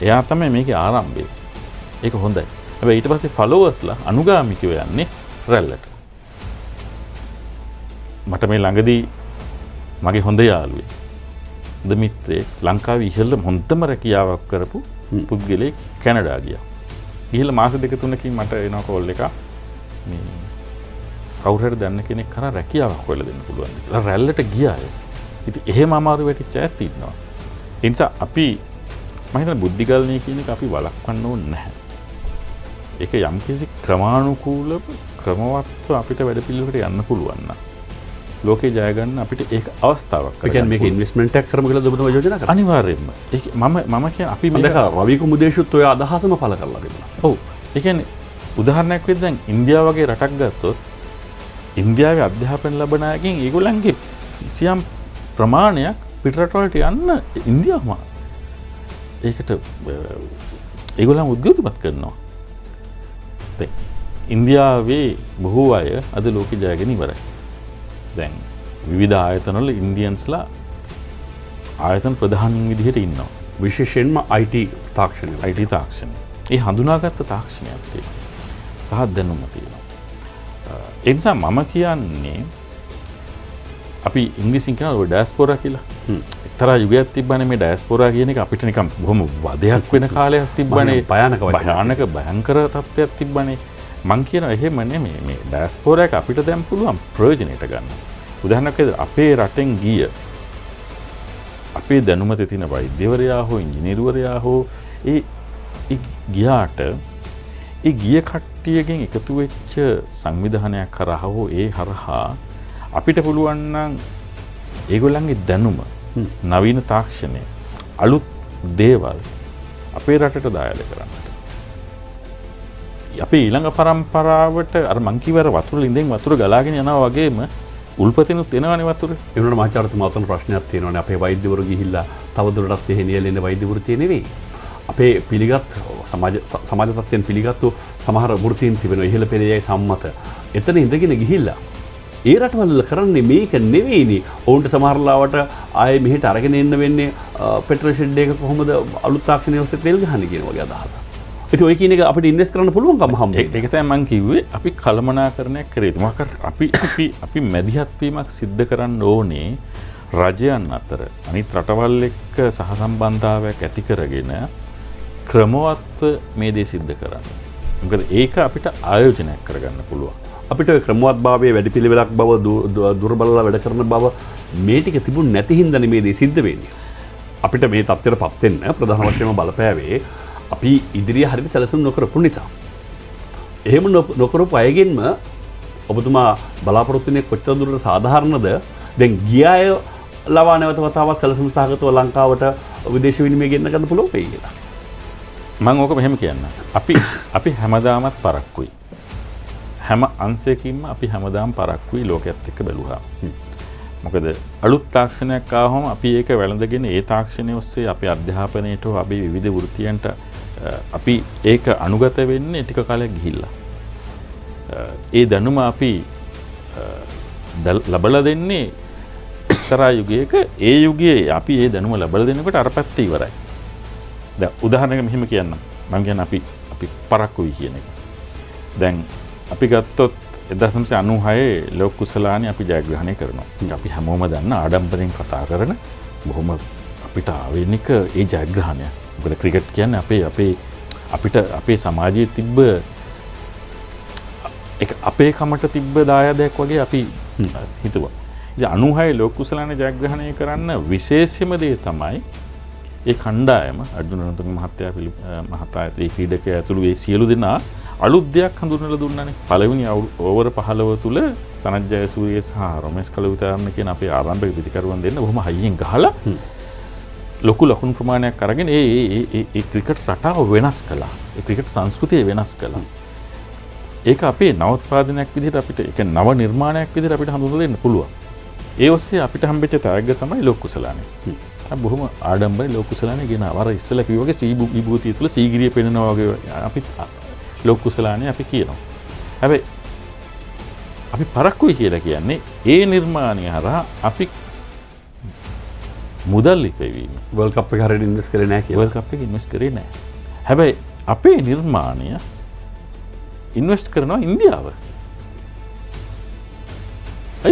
එයා තමයි මේකේ ආරම්භය. ඒක හොඳයි. හැබැයි ඊට පස්සේ ෆලෝවර්ස්ලා අනුගාමිකයෝ යන්නේ රැල්ලට. මට මේ ළඟදී මගේ හොඳ යාළුවෙක් හොඳ මිත්‍රයෙක් ලංකාවේ ඉහළම හොඳම රැකියාවක් කරපු පුද්ගලෙක් කැනඩා ගියා. ඉහළ මාස දෙක තුනකින් මට එනවා කෝල් එකක් මේ කවුරු හරි දන්න කෙනෙක් කරා රැකියාවක් හොයලා දෙන්න පුළුවන්ද කියලා. රැල්ලට ගියා අය. ඉතින් එහෙම අමාරු වෙටිච්ච අයත් ඉන්නවා. ඒ නිසා අපි මම හිතන්නේ බුද්ධිගල්ණිය කියන එක අපි වළක්වන්න ඕනේ නැහැ. ඒක යම්කිසි ක්‍රමානුකූලව ක්‍රමවත්ව අපිට වැඩපිළිවෙලකට යන්න පුළුවන් නම් ලෝකේ ජය ගන්න අපිට ඒක අවස්ථාවක් කරගන්න. ඒ කියන්නේ මේක ඉන්වෙස්ට්මන්ට් එකක් කරමු කියලා ඔබතුමා යෝජනා කරා. අනිවාර්යයෙන්ම. ඒක මම කියන්නේ අපි මේක රවි කුමුදේෂුත් ඔය අදහසම පළ කරලා දෙනවා. ඔව්. ඒ කියන්නේ උදාහරණයක් විදිහට දැන් ඉන්දියාව වගේ රටක් ගත්තොත් ඉන්දියාවේ අධ්‍යාපන ලබන අයගෙන් ඒගොල්ලන්ගේ සියම් ප්‍රමාණයක් පිටරට වලට යන්න ඉන්දියාවම ඒකට ඒගොල්ලන් උද්යෝගිමත් කරනවා. ඉන්දියාවේ බොහෝ අය අද ලෝකෙ ජයගෙන ඉවරයි. දැන් විවිධ ආයතනවල ඉන්දියන්ස්ලා ආයතන ප්‍රධානීන් විදිහට ඉන්නවා. විශේෂයෙන්ම IT තාක්ෂණය. ඒ හඳුනාගත්ත තාක්ෂණයක් තියෙනවා. සහ දැනුම තියෙනවා. ඒ නිසා මම කියන්නේ අපි ඉංග්‍රීසියෙන් කියනවා ඩයස්පෝරා කියලා. එක්තරා යුගයක් තිබ්බනේ මේ ඩයස්පෝරා කියන එක අපිට නිකන් බොහොම වදයක් වෙන කාලයක් තිබ්බනේ. භයානක භයංකර තත්ත්වයක් තිබ්බනේ. මං කියන එහෙම නෙමෙයි මේ ඩයස්පෝරා එක අපිට දැන් පුළුවන් ප්‍රයෝජනෙට ගන්න. උදාහරණයක් විදිහට අපේ රටෙන් ගිය අපේ දැනුම තියෙන වෛද්‍යවරයා හෝ ඉංජිනේරුවරයා හෝ ගියාට ගිය කට්ටියකින් එකතු වෙච්ච සංවිධානයක් කරා හෝ හරහා අපිට පුළුවන් නම් ඒගොල්ලන්ගේ දැනුම නවීන තාක්ෂණය අලුත් දේවල් අපේ රටට දායාද කරන්න. අපේ ඊළඟ පරම්පරාවට අර මං කිව්වර වතුර ලින්දෙන් වතුර ගලාගෙන යනවා වගේම උල්පතිනුත් එනවනේ වතුර. ඒ වුණාට මාචාර්තුමා අතන ප්‍රශ්නයක් තියෙනවානේ. අපේ වෛද්‍යවරු ගිහිල්ලා තවදුරටත් එහෙ නියැලෙන වෛද්‍ය වෘත්තිය නෙවෙයි. අපේ පිළිගත් සමාජ තත්ත්වයෙන් පිළිගත්තු සමහර වෘත්තීන් තිබෙනවා. ඉහළ පෙළේයි සම්මත. එතන ඉඳගෙන ගිහිල්ලා ඒ රටවල කරන්නේ මේක නෙවෙයිනේ. ඔවුන්ට සමහරලාවට ආයේ මෙහෙට අරගෙන එන්න වෙන්නේ පෙට්‍රල් ෂෙඩ් එක කොහොමද අලුත් තාක්ෂණයේ ඔස්සේ තෙල් ගහන්නේ කියන වගේ අදහසක්. ඉතින් ඔය කියන එක අපිට ඉන්වෙස්ට් කරන්න පුළුවන්කම හම්බුනේ. ඒක තමයි මම කිව්වේ අපි කළමනාකරණයක් කරේ. මොකක් අපි මැදිහත් වීමක් සිද්ධ කරන්න ඕනේ රජයන් අතර අනිත් රටවල් එක්ක සහසම්බන්ධතාවයක් ඇති කරගෙන ක්‍රමවත්ව මේ දේ සිද්ධ කරන්න. මොකද ඒක අපිට ආයෝජනයක් කරගන්න පුළුවන්. අපිට ඔය ක්‍රමවත්භාවයේ වැඩපිළිවෙලක් බව දුර්වලලා වැඩ කරන බව මේ ටික තිබුණ නැති හින්දා මේ දේ සිද්ධ වෙන්නේ. අපිට මේ තත්ත්වයට පත් වෙන්න ප්‍රධාන වශයෙන්ම බලපෑවේ අපි ඉදිරිය හරියට සැලසුම් නොකරපු නිසා. එහෙම නොකරපු අයගෙන්ම ඔබතුමා බලාපොරොත්තු වෙන කොච්චර දුරට සාධාරණද? දැන් ගියාය ලවා නැවත වතාවක් සැලසුම් සහගතව ලංකාවට විදේශ විනිමය ගෙන්න ගන්න පුළුවන් වෙයි කියලා. මම ඕක මෙහෙම කියන්න. අපි හැමදාමත් පරක්කුයි. හැම අංශයකින්ම අපි හැමදාම පරක්කුයි ලෝකයේත් එක්ක බැලුවා. මොකද අලුත් තාක්ෂණයක් ආවම අපි ඒක වැළඳගෙන ඒ තාක්ෂණය ඔස්සේ අපේ අධ්‍යාපනයට හෝ අපේ විවිධ වෘත්තියන්ට අපි ඒක අනුගත වෙන්නේ ටික කාලයක් ගිහිල්ලා. ඒ දැනුම අපි ලබලා දෙන්නේ තරා යුගයක ඒ යුගයේ අපි ඒ දැනුම ලබලා දෙනකොට අර පැත්තේ ඉවරයි. දැන් උදාහරණයක් මෙහෙම කියන්නම්. මම කියන්නේ අපි පරක්කුයි කියන එක. දැන් අපි ගත්තොත් 1996 ලෝක කුසලානි අපි ජයග්‍රහණය කරනවා. අපි හැමෝම දන්න ආඩම්බරෙන් කතා කරන බොහොම අපිට ආවේනික ඒ ජයග්‍රහණය. මොකද ක්‍රිකට් කියන්නේ අපිට අපේ සමාජයේ තිබ්බ ඒක අපේ කමට තිබ්බ දායාදයක් වගේ අපි හිතුවා. ඉතින් 96 ලෝක කුසලානි ජයග්‍රහණය කරන්න විශේෂම දේ තමයි ඒ කණ්ඩායම අර්ජුනනතුම මහත්තයා මහතා ඒ ක්‍රීඩකයා ඇතුළු ඒ සියලු දෙනා අලුත් දෙයක් හඳුන්වලා දුන්නානේ. පළවෙනි ඕවර් 15 තුල සනත් ජයසූරිය සහ රොමෙස් කලවිතාරණ කියන අපේ ආරම්භක පිටිකරුවන් දෙන්න බොහොම හයියෙන් ගහලා ලොකු ලකුණු ප්‍රමාණයක් අරගෙන ඒ ක්‍රිකට් රටාව වෙනස් කළා. ඒ ක්‍රිකට් සංස්කෘතිය වෙනස් කළා. ඒක අපේ නවෝත්පාදනයක් විදිහට අපිට ඒක නව නිර්මාණයක් විදිහට අපිට හඳුන්වලා දෙන්න පුළුවන්. ඒ ඔස්සේ අපිට හම්බෙච්ච ටැග් තමයි ලෝක කුසලානේ. බොහොම ආඩම්බරයි ලෝක කුසලානේ ගෙනාවා. අර ඉස්සෙල්ලා කිව්වා වගේ ශ්‍රී විභූතිය තුල සීගිරිය පෙන්නවා වගේ අපි ලෝක කුසලානේ අපි කියනවා. හැබැයි අපි පරක්කුයි කියලා කියන්නේ ඒ නිර්මාණය හරහා අපි මුදල් ඉපයවීම. World Cup එක හරියට ඉන්වෙස්ට් කරේ නැහැ කියලා. World Cup එක ඉන්වෙස්ට් කරේ නැහැ. හැබැයි අපේ නිර්මාණය ඉන්වෙස්ට් කරනවා ඉන්දියාව.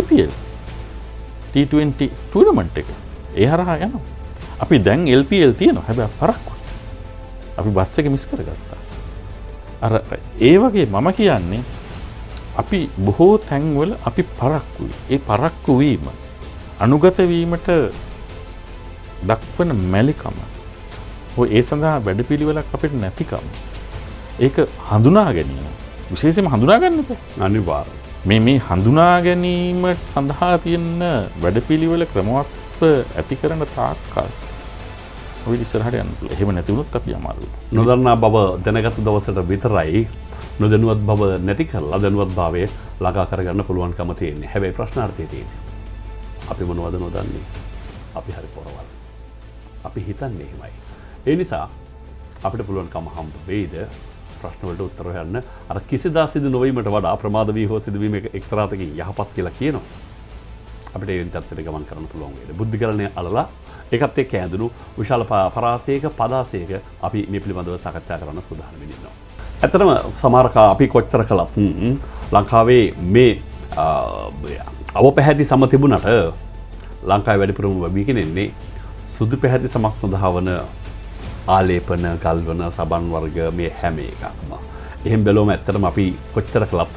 IPL T20 ටූර්නමන්ට් එක. ඒ හරහා යනවා. අපි දැන් LPL තියෙනවා. හැබැයි පරක්කුයි. අපි බස් එක මිස් කරගත්තා. අර ඒ වගේ මම කියන්නේ අපි බොහෝ තැන්වල අපි පරක්කුයි. ඒ පරක්කු වීම අනුගත වීමට දක්වන මැලිකම හෝ ඒ සඳහා වැඩපිළිවෙලක් අපිට නැතිකම ඒක හඳුනා ගැනීම විශේෂයෙන්ම හඳුනා ගන්න ඕනේ අනිවාර්යයෙන්. මේ හඳුනා ගැනීම සඳහා තියෙන වැඩපිළිවෙල ක්‍රමවත් ඇති කරන තාක්කල් ඉස්සරහට යන්න පුළුවන්. එහෙම නැති වුණොත් අපි අමාරුයි. නොදන්නා බව දැනගත් දවසට විතරයි නොදැනුවත් බව නැති කරලා දැනුවත් භාවය ළඟා කරගන්න පුළුවන්කම තියෙන්නේ. හැබැයි ප්‍රශ්නාර්ථය තියෙන්නේ. අපි මොනවද නොදන්නේ? අපි හරි පොරවල්. අපි හිතන්නේ එහෙමයි. ඒ නිසා අපිට පුළුවන්කම හම්බ වෙයිද ප්‍රශ්න වලට උත්තර හොයන්න? අර කිසිදා සිදු නොවීමට වඩා ප්‍රමාද වී හෝ සිදුවීම එක්තරාතකින් යහපත් කියලා කියනවා. අපිට ඒ තත්ත්වයට ගමන් කරන්න පුළුවන් වේද? බුද්ධිකරණය අලලා ඒකත් එක්ක ඇඳුණු විශාල පරාසයක පදාසයක අපි මේ පිළිබඳව සාකච්ඡා කරන්න සූදානම් වෙනවා. ඇත්තටම සමහර අපි කොච්චර කළත් ලංකාවේ මේ අවපැහැදි සම තිබුණට ලංකාවේ වැඩිපුරම වෙවි කියන්නේ සුදු පැහැදි සමක් සඳහා වන ආලේපන, ගල්වන, සබන් වර්ග මේ හැම එකක්ම. එහෙන් බැලුවම ඇත්තටම අපි කොච්චර කළත්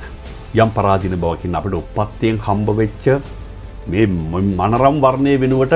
යම් පරාදීන බවකින් අපිට උපත්යෙන් හම්බ වෙච්ච මේ මනරම් වර්ණයේ වෙනුවට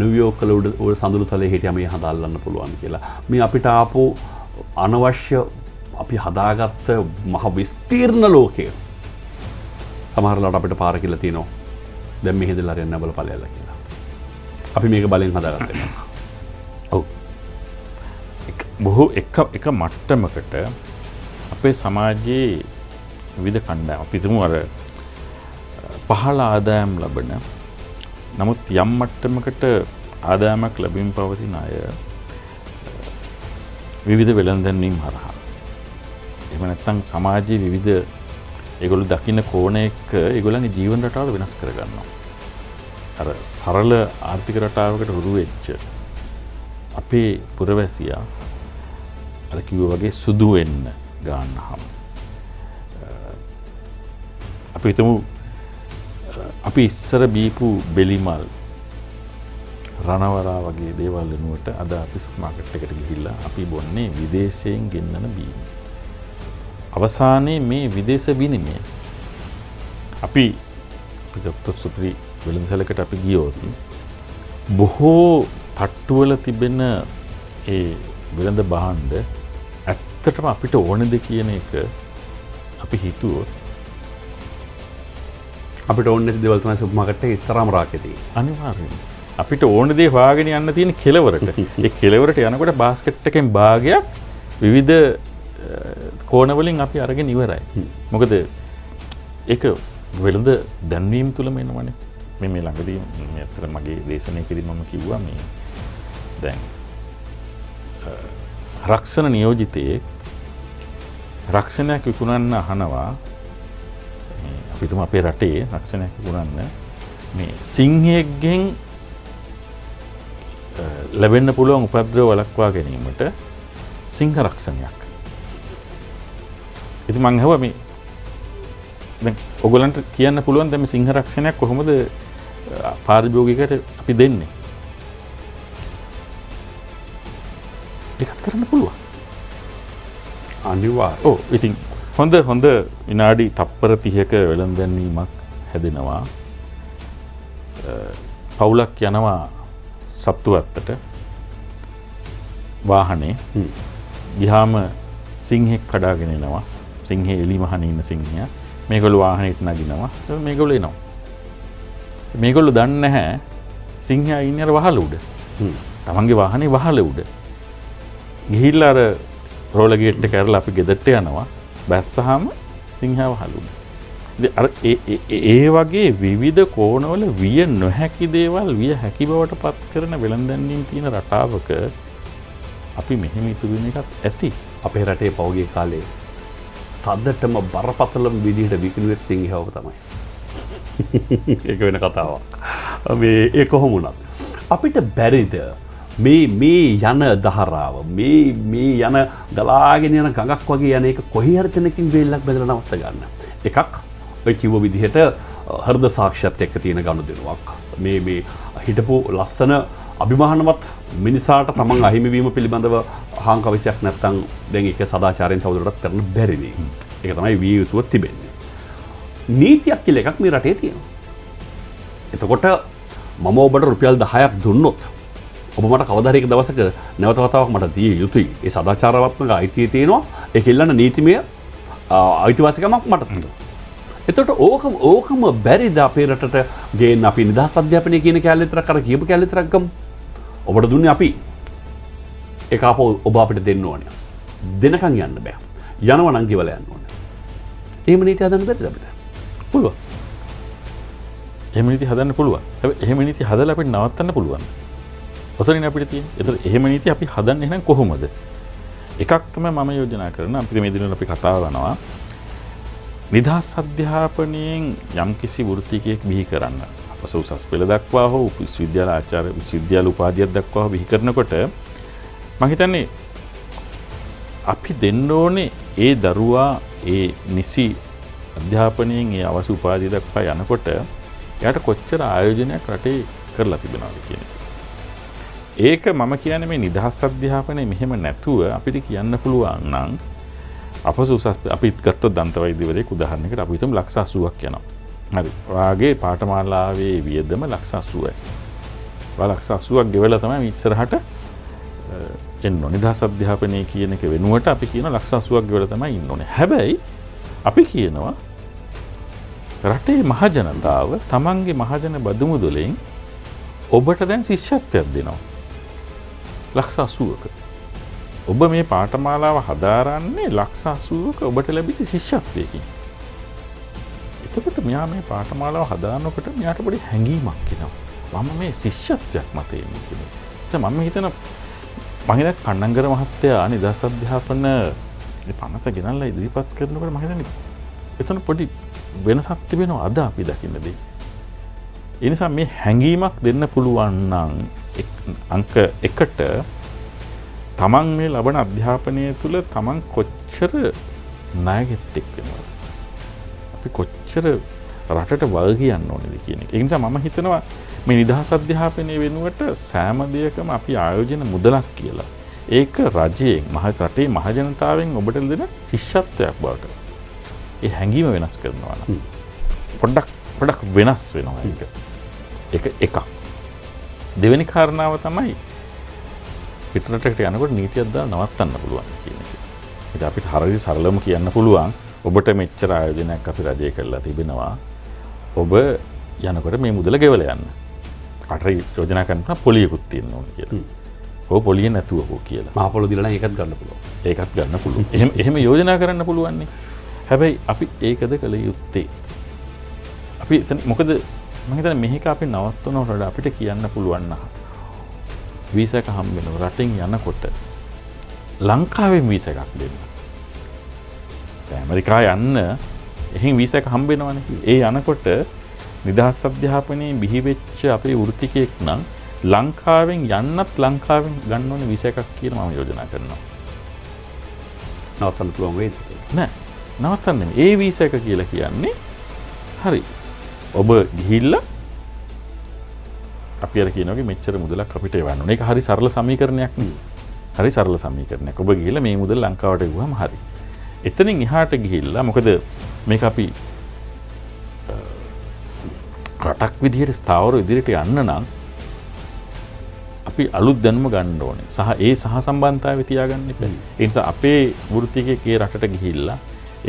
නිව්යෝර්ක් වල ඔය සඳළු තලයේ හිටියා මේ හදාල්ලන්න පුළුවන් කියලා. මේ අපිට ආපු අනවශ්‍ය අපි හදාගත්ත මහ විස්තීර්ණ ලෝකය සමහරවිට අපිට පාර කියලා තියෙනවා. දැන් මේ හිඳලා හරියන්න බල ඵලයලා කියලා. අපි මේක බලෙන් හදාගත්තේ නැහැ. ඔව්. බොහෝ එක මට්ටමකට අපේ සමාජයේ විවිධ කණ්ඩායම් අපි තුමු අර පහළ ආදායම් ලැබෙන නමුත් යම් මට්ටමකට ආදායමක් ලැබීම පවතින අය විවිධ වෙළඳන්වීම් හරහා එහෙම නැත්නම් සමාජයේ විවිධ ඒගොල්ලෝ දකින්න කෝණයක ඒගොල්ලන්ගේ ජීවන රටාව වෙනස් කර ගන්නවා. අර සරල ආර්ථික රටාවකට හුරු වෙච්ච අපේ පුරවැසියා අර කිව්වා වගේ සුදු වෙන්න ගන්නවා. අපි හිතමු අපි ඉස්සර බීපු බෙලිමල් රණවරා වගේ දේවල් වෙනුවට අද අපි සුපර් මාකට් එකට ගිහිල්ලා අපි බොන්නේ විදේශයෙන් ගෙන්නන බීන්. අවසානයේ මේ විදේශ විනිමය අපි ප්‍රොජෙක්ට් සුපරි වෙළඳසැලකට අපි ගියොත් බොහෝ තට්ටුවල තිබෙන ඒ වෙළඳ භාණ්ඩ ඇත්තටම අපිට ඕනද කියන එක අපි හිතුවොත් අපිට ඕන නැති දේවල් තමයි සුපර් මාකට් එකේ ඉස්සරහම රාක්කේ තියෙන්නේ. අනිවාර්යයෙන්ම. අපිට ඕන දේ හොයාගෙන යන්න තියෙන කෙළවරට. ඒ කෙළවරට යනකොට බාස්කට් එකෙන් භාගයක් විවිධ කෝණවලින් අපි අරගෙන ඉවරයි. මොකද ඒක වෙළඳ දැන්වීම තුලම එනවනේ. මේ ළඟදී මම අතර මගේ දේශනාවකදී මම කිව්වා මේ දැන් රක්ෂණ නියෝජිතයේ රක්ෂණයක් විකුණන්න අහනවා. අපි තුම අපේ රටේ රක්ෂණයක් විකුණන්න මේ සිංහයෙක්ගෙන් ලැබෙන්න පුළුවන් උපද්‍රව වළක්වා ගැනීමට සිංහ රක්ෂණයක්. ඉතින් මම අහුවා මේ දැන් ඔයගලන්ට කියන්න පුළුවන් දැන් මේ සිංහ රක්ෂණයක් කොහොමද පාරිභෝගිකයට අපි දෙන්නේ? ඒකත් කරන්න පුළුවන්. අනිවාර්යයෙන්. ඔව් ඉතින් හොඳ විනාඩි තප්පර 30ක වෙළඳ දැන්වීමක් හැදෙනවා. පවුලක් යනවා සත්තුවත්තට වාහනේ. ගියාම සිංහෙක් කඩාගෙන එනවා. සිංහේ එලිමහනේ ඉන්න සිංහයා මේගොල්ලෝ වාහනේට නගිනවා. මේගොල්ලෝ එනවා. මේගොල්ලෝ දන්නේ නැහැ සිංහයා ඉන්නේ අර වහල උඩ. තමන්ගේ වාහනේ වහල උඩ. ගිහිල්ලා අර රෝල ගේට් එක ඇරලා අපි ගෙදරට යනවා. බැස්සහම සිංහා වහලුන. ඒ වගේ විවිධ කෝණවල විය නොහැකි දේවල් විය හැකි බවට පත් කරන වෙළඳැන්වීම් තියෙන රටාවක අපි මෙහෙම ඉතුරු වෙන එකක් ඇති. අපේ රටේ පෞගේ කාලේ තද්දටම බරපතලම විදිහට විකුණුවේ සිංහාව තමයි. ඒක වෙන කතාවක්. මේ ඒ කොහොම වුණත් අපිට බැරිද මේ යන දහරාව මේ යන ගලාගෙන යන ගඟක් වගේ යන එක කොහේ හරි තැනකින් වේලක් බෙදලා නවත්ත ගන්න. එකක් ඔය කිව්ව විදිහට හෘද සාක්ෂියත් එක්ක තියෙන ගනුදෙනුවක්. මේ හිටපු ලස්සන අභිමානවත් මිනිසාට තමන් අහිමි වීම පිළිබඳව හාංකවිසයක් නැත්නම් දැන් ඒක සදාචාරයෙන් තවදුරටත් කරන්න බැරි නේ. ඒක තමයි විය යුතුව තිබෙන්නේ. නීතියක් කියලා එකක් මේ රටේ තියෙනවා. එතකොට මම ඔබට රුපියල් 10ක් දුන්නොත් ඔබ මට කවදාහරි එක දවසක නැවත වතාවක් මට දිය යුතුයි. ඒ සදාචාරාත්මක අයිතිය තියෙනවා. ඒක ඉල්ලන නීතිමය අයිතිවාසිකමක් මට තියෙනවා. එතකොට ඕකම බැරිද අපේ රටට ගේන්න? අපි නිදහස් අධ්‍යාපනය කියන කැලේ විතරක් අර කියපු කැලේ විතරක් ගමු. ඔබට දුන්නේ අපි. ඒක අපෝ ඔබ අපිට දෙන්න ඕනේ. දෙනකන් යන්න බෑ. යනවා නම් ගෙවලා යන්න ඕනේ. එහෙම නීති හදන්න බැරිද අපිට? පුළුවන්. එහෙම නීති හදන්න පුළුවන්. හැබැයි එහෙම නීති හදලා අපිට නවත්තන්න පුළුවන්. ඔතනින් අපිට තියෙන. ඒතර එහෙම නීති අපි හදන්නේ එහෙනම් කොහොමද? එකක් තමයි මම යෝජනා කරන අපිට මේ දිනවල අපි කතා කරනවා නිදහස් අධ්‍යාපනයෙන් යම්කිසි වෘත්තිකයක් බිහි කරන්න. අපස උසස් පෙළ දක්වා හෝ විශ්වවිද්‍යාල ආචාර්ය විශ්වවිද්‍යාල උපාධියක් දක්වා බිහි කරනකොට මම හිතන්නේ අපි දෙන්න ඕනේ ඒ දරුවා ඒ නිසි අධ්‍යාපනයෙන් ඒ අවශ්‍ය උපාධිය දක්වා යනකොට එයාට කොච්චර ආයෝජනයක් රටේ කරලා තිබෙනවද කියන එක. ඒක මම කියන්නේ මේ නිදහස් අධ්‍යාපනයේ මෙහෙම නැතුව අපිට කියන්න පුළුවන් නම් අපසුසස් අපි ගත්තොත් දන්ත වෛද්‍යවරයෙක් උදාහරණයකට අපි හිතමු ලක්ෂ 80ක් යනවා. හරි. ඔයාගේ පාඨමාලාවේ වියදම ලක්ෂ 80යි. ඔයා ලක්ෂ 80ක් ගෙවලා තමයි ඉස්සරහට එන්න ඕනේ. නිදහස් අධ්‍යාපනයේ කියන එක වෙනුවට අපි කියන ලක්ෂ 80ක් ගෙවලා තමයි ඉන්න ඕනේ. හැබැයි අපි කියනවා රටේ මහජනතාව තමන්ගේ මහජන බදු මුදලෙන් ඔබට දැන් ශිෂ්‍යත්වයක් දෙනවා. ලක්ෂ 80ක. ඔබ මේ පාඨමාලාව හදාරන්නේ ලක්ෂ 80ක ඔබට ලැබිච්ච ශිෂ්‍යත්වයකින්. එතකොට මෙයා මේ පාඨමාලාව හදාරනකොට මෙයාට පොඩි හැඟීමක් එනවා. මම මේ ශිෂ්‍යත්වයක් මත ඉන්නේ කියලා. දැන් මම හිතන මහින්දත් කණ්ණංගර මහත්තයා නිදහස් අධ්‍යාපන පනත ගෙනල්ලා ඉදිරිපත් කරනකොට මම හිතන්නේ එතන පොඩි වෙනසක් තිබෙනවා අද අපි දකින්න දෙයක්. ඒ නිසා මේ හැඟීමක් දෙන්න පුළුවන් නම් අංක 1ට තමන් මේ ලබන අධ්‍යාපනය තුළ තමන් කොච්චර ණයගෙත් එක්කද අපි කොච්චර රටට වග කියන්න ඕනේද කියන එක. ඒ නිසා මම හිතනවා මේ නිදහස් අධ්‍යාපනයේ වෙනුවට සෑම දෙයකම අපි ආයෝජන මුදලක් කියලා. ඒක රජයෙන්, මහ රටේ මහ ජනතාවෙන් ඔබට දෙන ශිෂ්‍යත්වයක් බවට. ඒ හැඟීම වෙනස් කරනවා නම් පොඩක් වෙනස් වෙනවා ඒක. ඒක එකක්. දෙවෙනි කාරණාව තමයි පිටරටකට යනකොට නීතියක් දාලා නවත්තන්න පුළුවන් කියන එක. ඒක අපිට හරිය සරලම කියන්න පුළුවන්. ඔබට මෙච්චර ආයෝජනයක් අපි රජය කරලා තිබෙනවා ඔබ යනකොට මේ මුදල ගෙවලා යන්න. රට යෝජනා කරනවා පොලියකුත් තියෙන්න ඕන කියලා. ඕ පොලිය නැතුව ඕ කියලා. මහපොළොව දිලා නම් ඒකත් ගන්න පුළුවන්. ඒකත් ගන්න පුළුවන්. එහෙම යෝජනා කරන්න පුළුවන් නේ. හැබැයි අපි ඒකද කළ යුත්තේ. අපි මොකද මම හිතන්නේ මෙහික අපි නවත්වනවට වඩා අපිට කියන්න පුළුවන් නහ. වීසා එක හම් වෙනවා රටින් යනකොට ලංකාවෙන් වීසා එකක් දෙන්න. ඇමරිකා යන්න එහෙන් වීසයක් හම්බෙනවනේ. ඒ යනකොට නිදහස් අධ්‍යාපනයේ බිහිවෙච්ච අපේ වෘත්තිකයෙක් නම් ලංකාවෙන් යන්නත් ලංකාවෙන් ගන්න ඕනේ වීසා එකක් කියලා මම යෝජනා කරනවා. නවත්තන්න පුළුවන් වෙයිද? නෑ. නවත්තන්නේ නෑ. ඒ වීසා එක කියලා කියන්නේ හරි. ඔබ ගිහිල්ලා අපි අර කියනවා වගේ මෙච්චර මුදලක් අපිට එවන්න ඕනේ. ඒක හරි සරල සමීකරණයක් නේ. හරි සරල සමීකරණයක්. ඔබ ගිහිල්ලා මේ මුදල ලංකාවට එවුවාම හරි. එතනින් එහාට ගිහිල්ලා මොකද මේක අපි රටක් විදිහට ස්ථාවර ඉදිරියට යන්න නම් අපි අලුත් දැනුම ගන්න ඕනේ සහ ඒ සහසම්බන්ධතාවය තියාගන්න ඉබලි. ඒ නිසා අපේ වෘත්තිකයේ රටට ගිහිල්ලා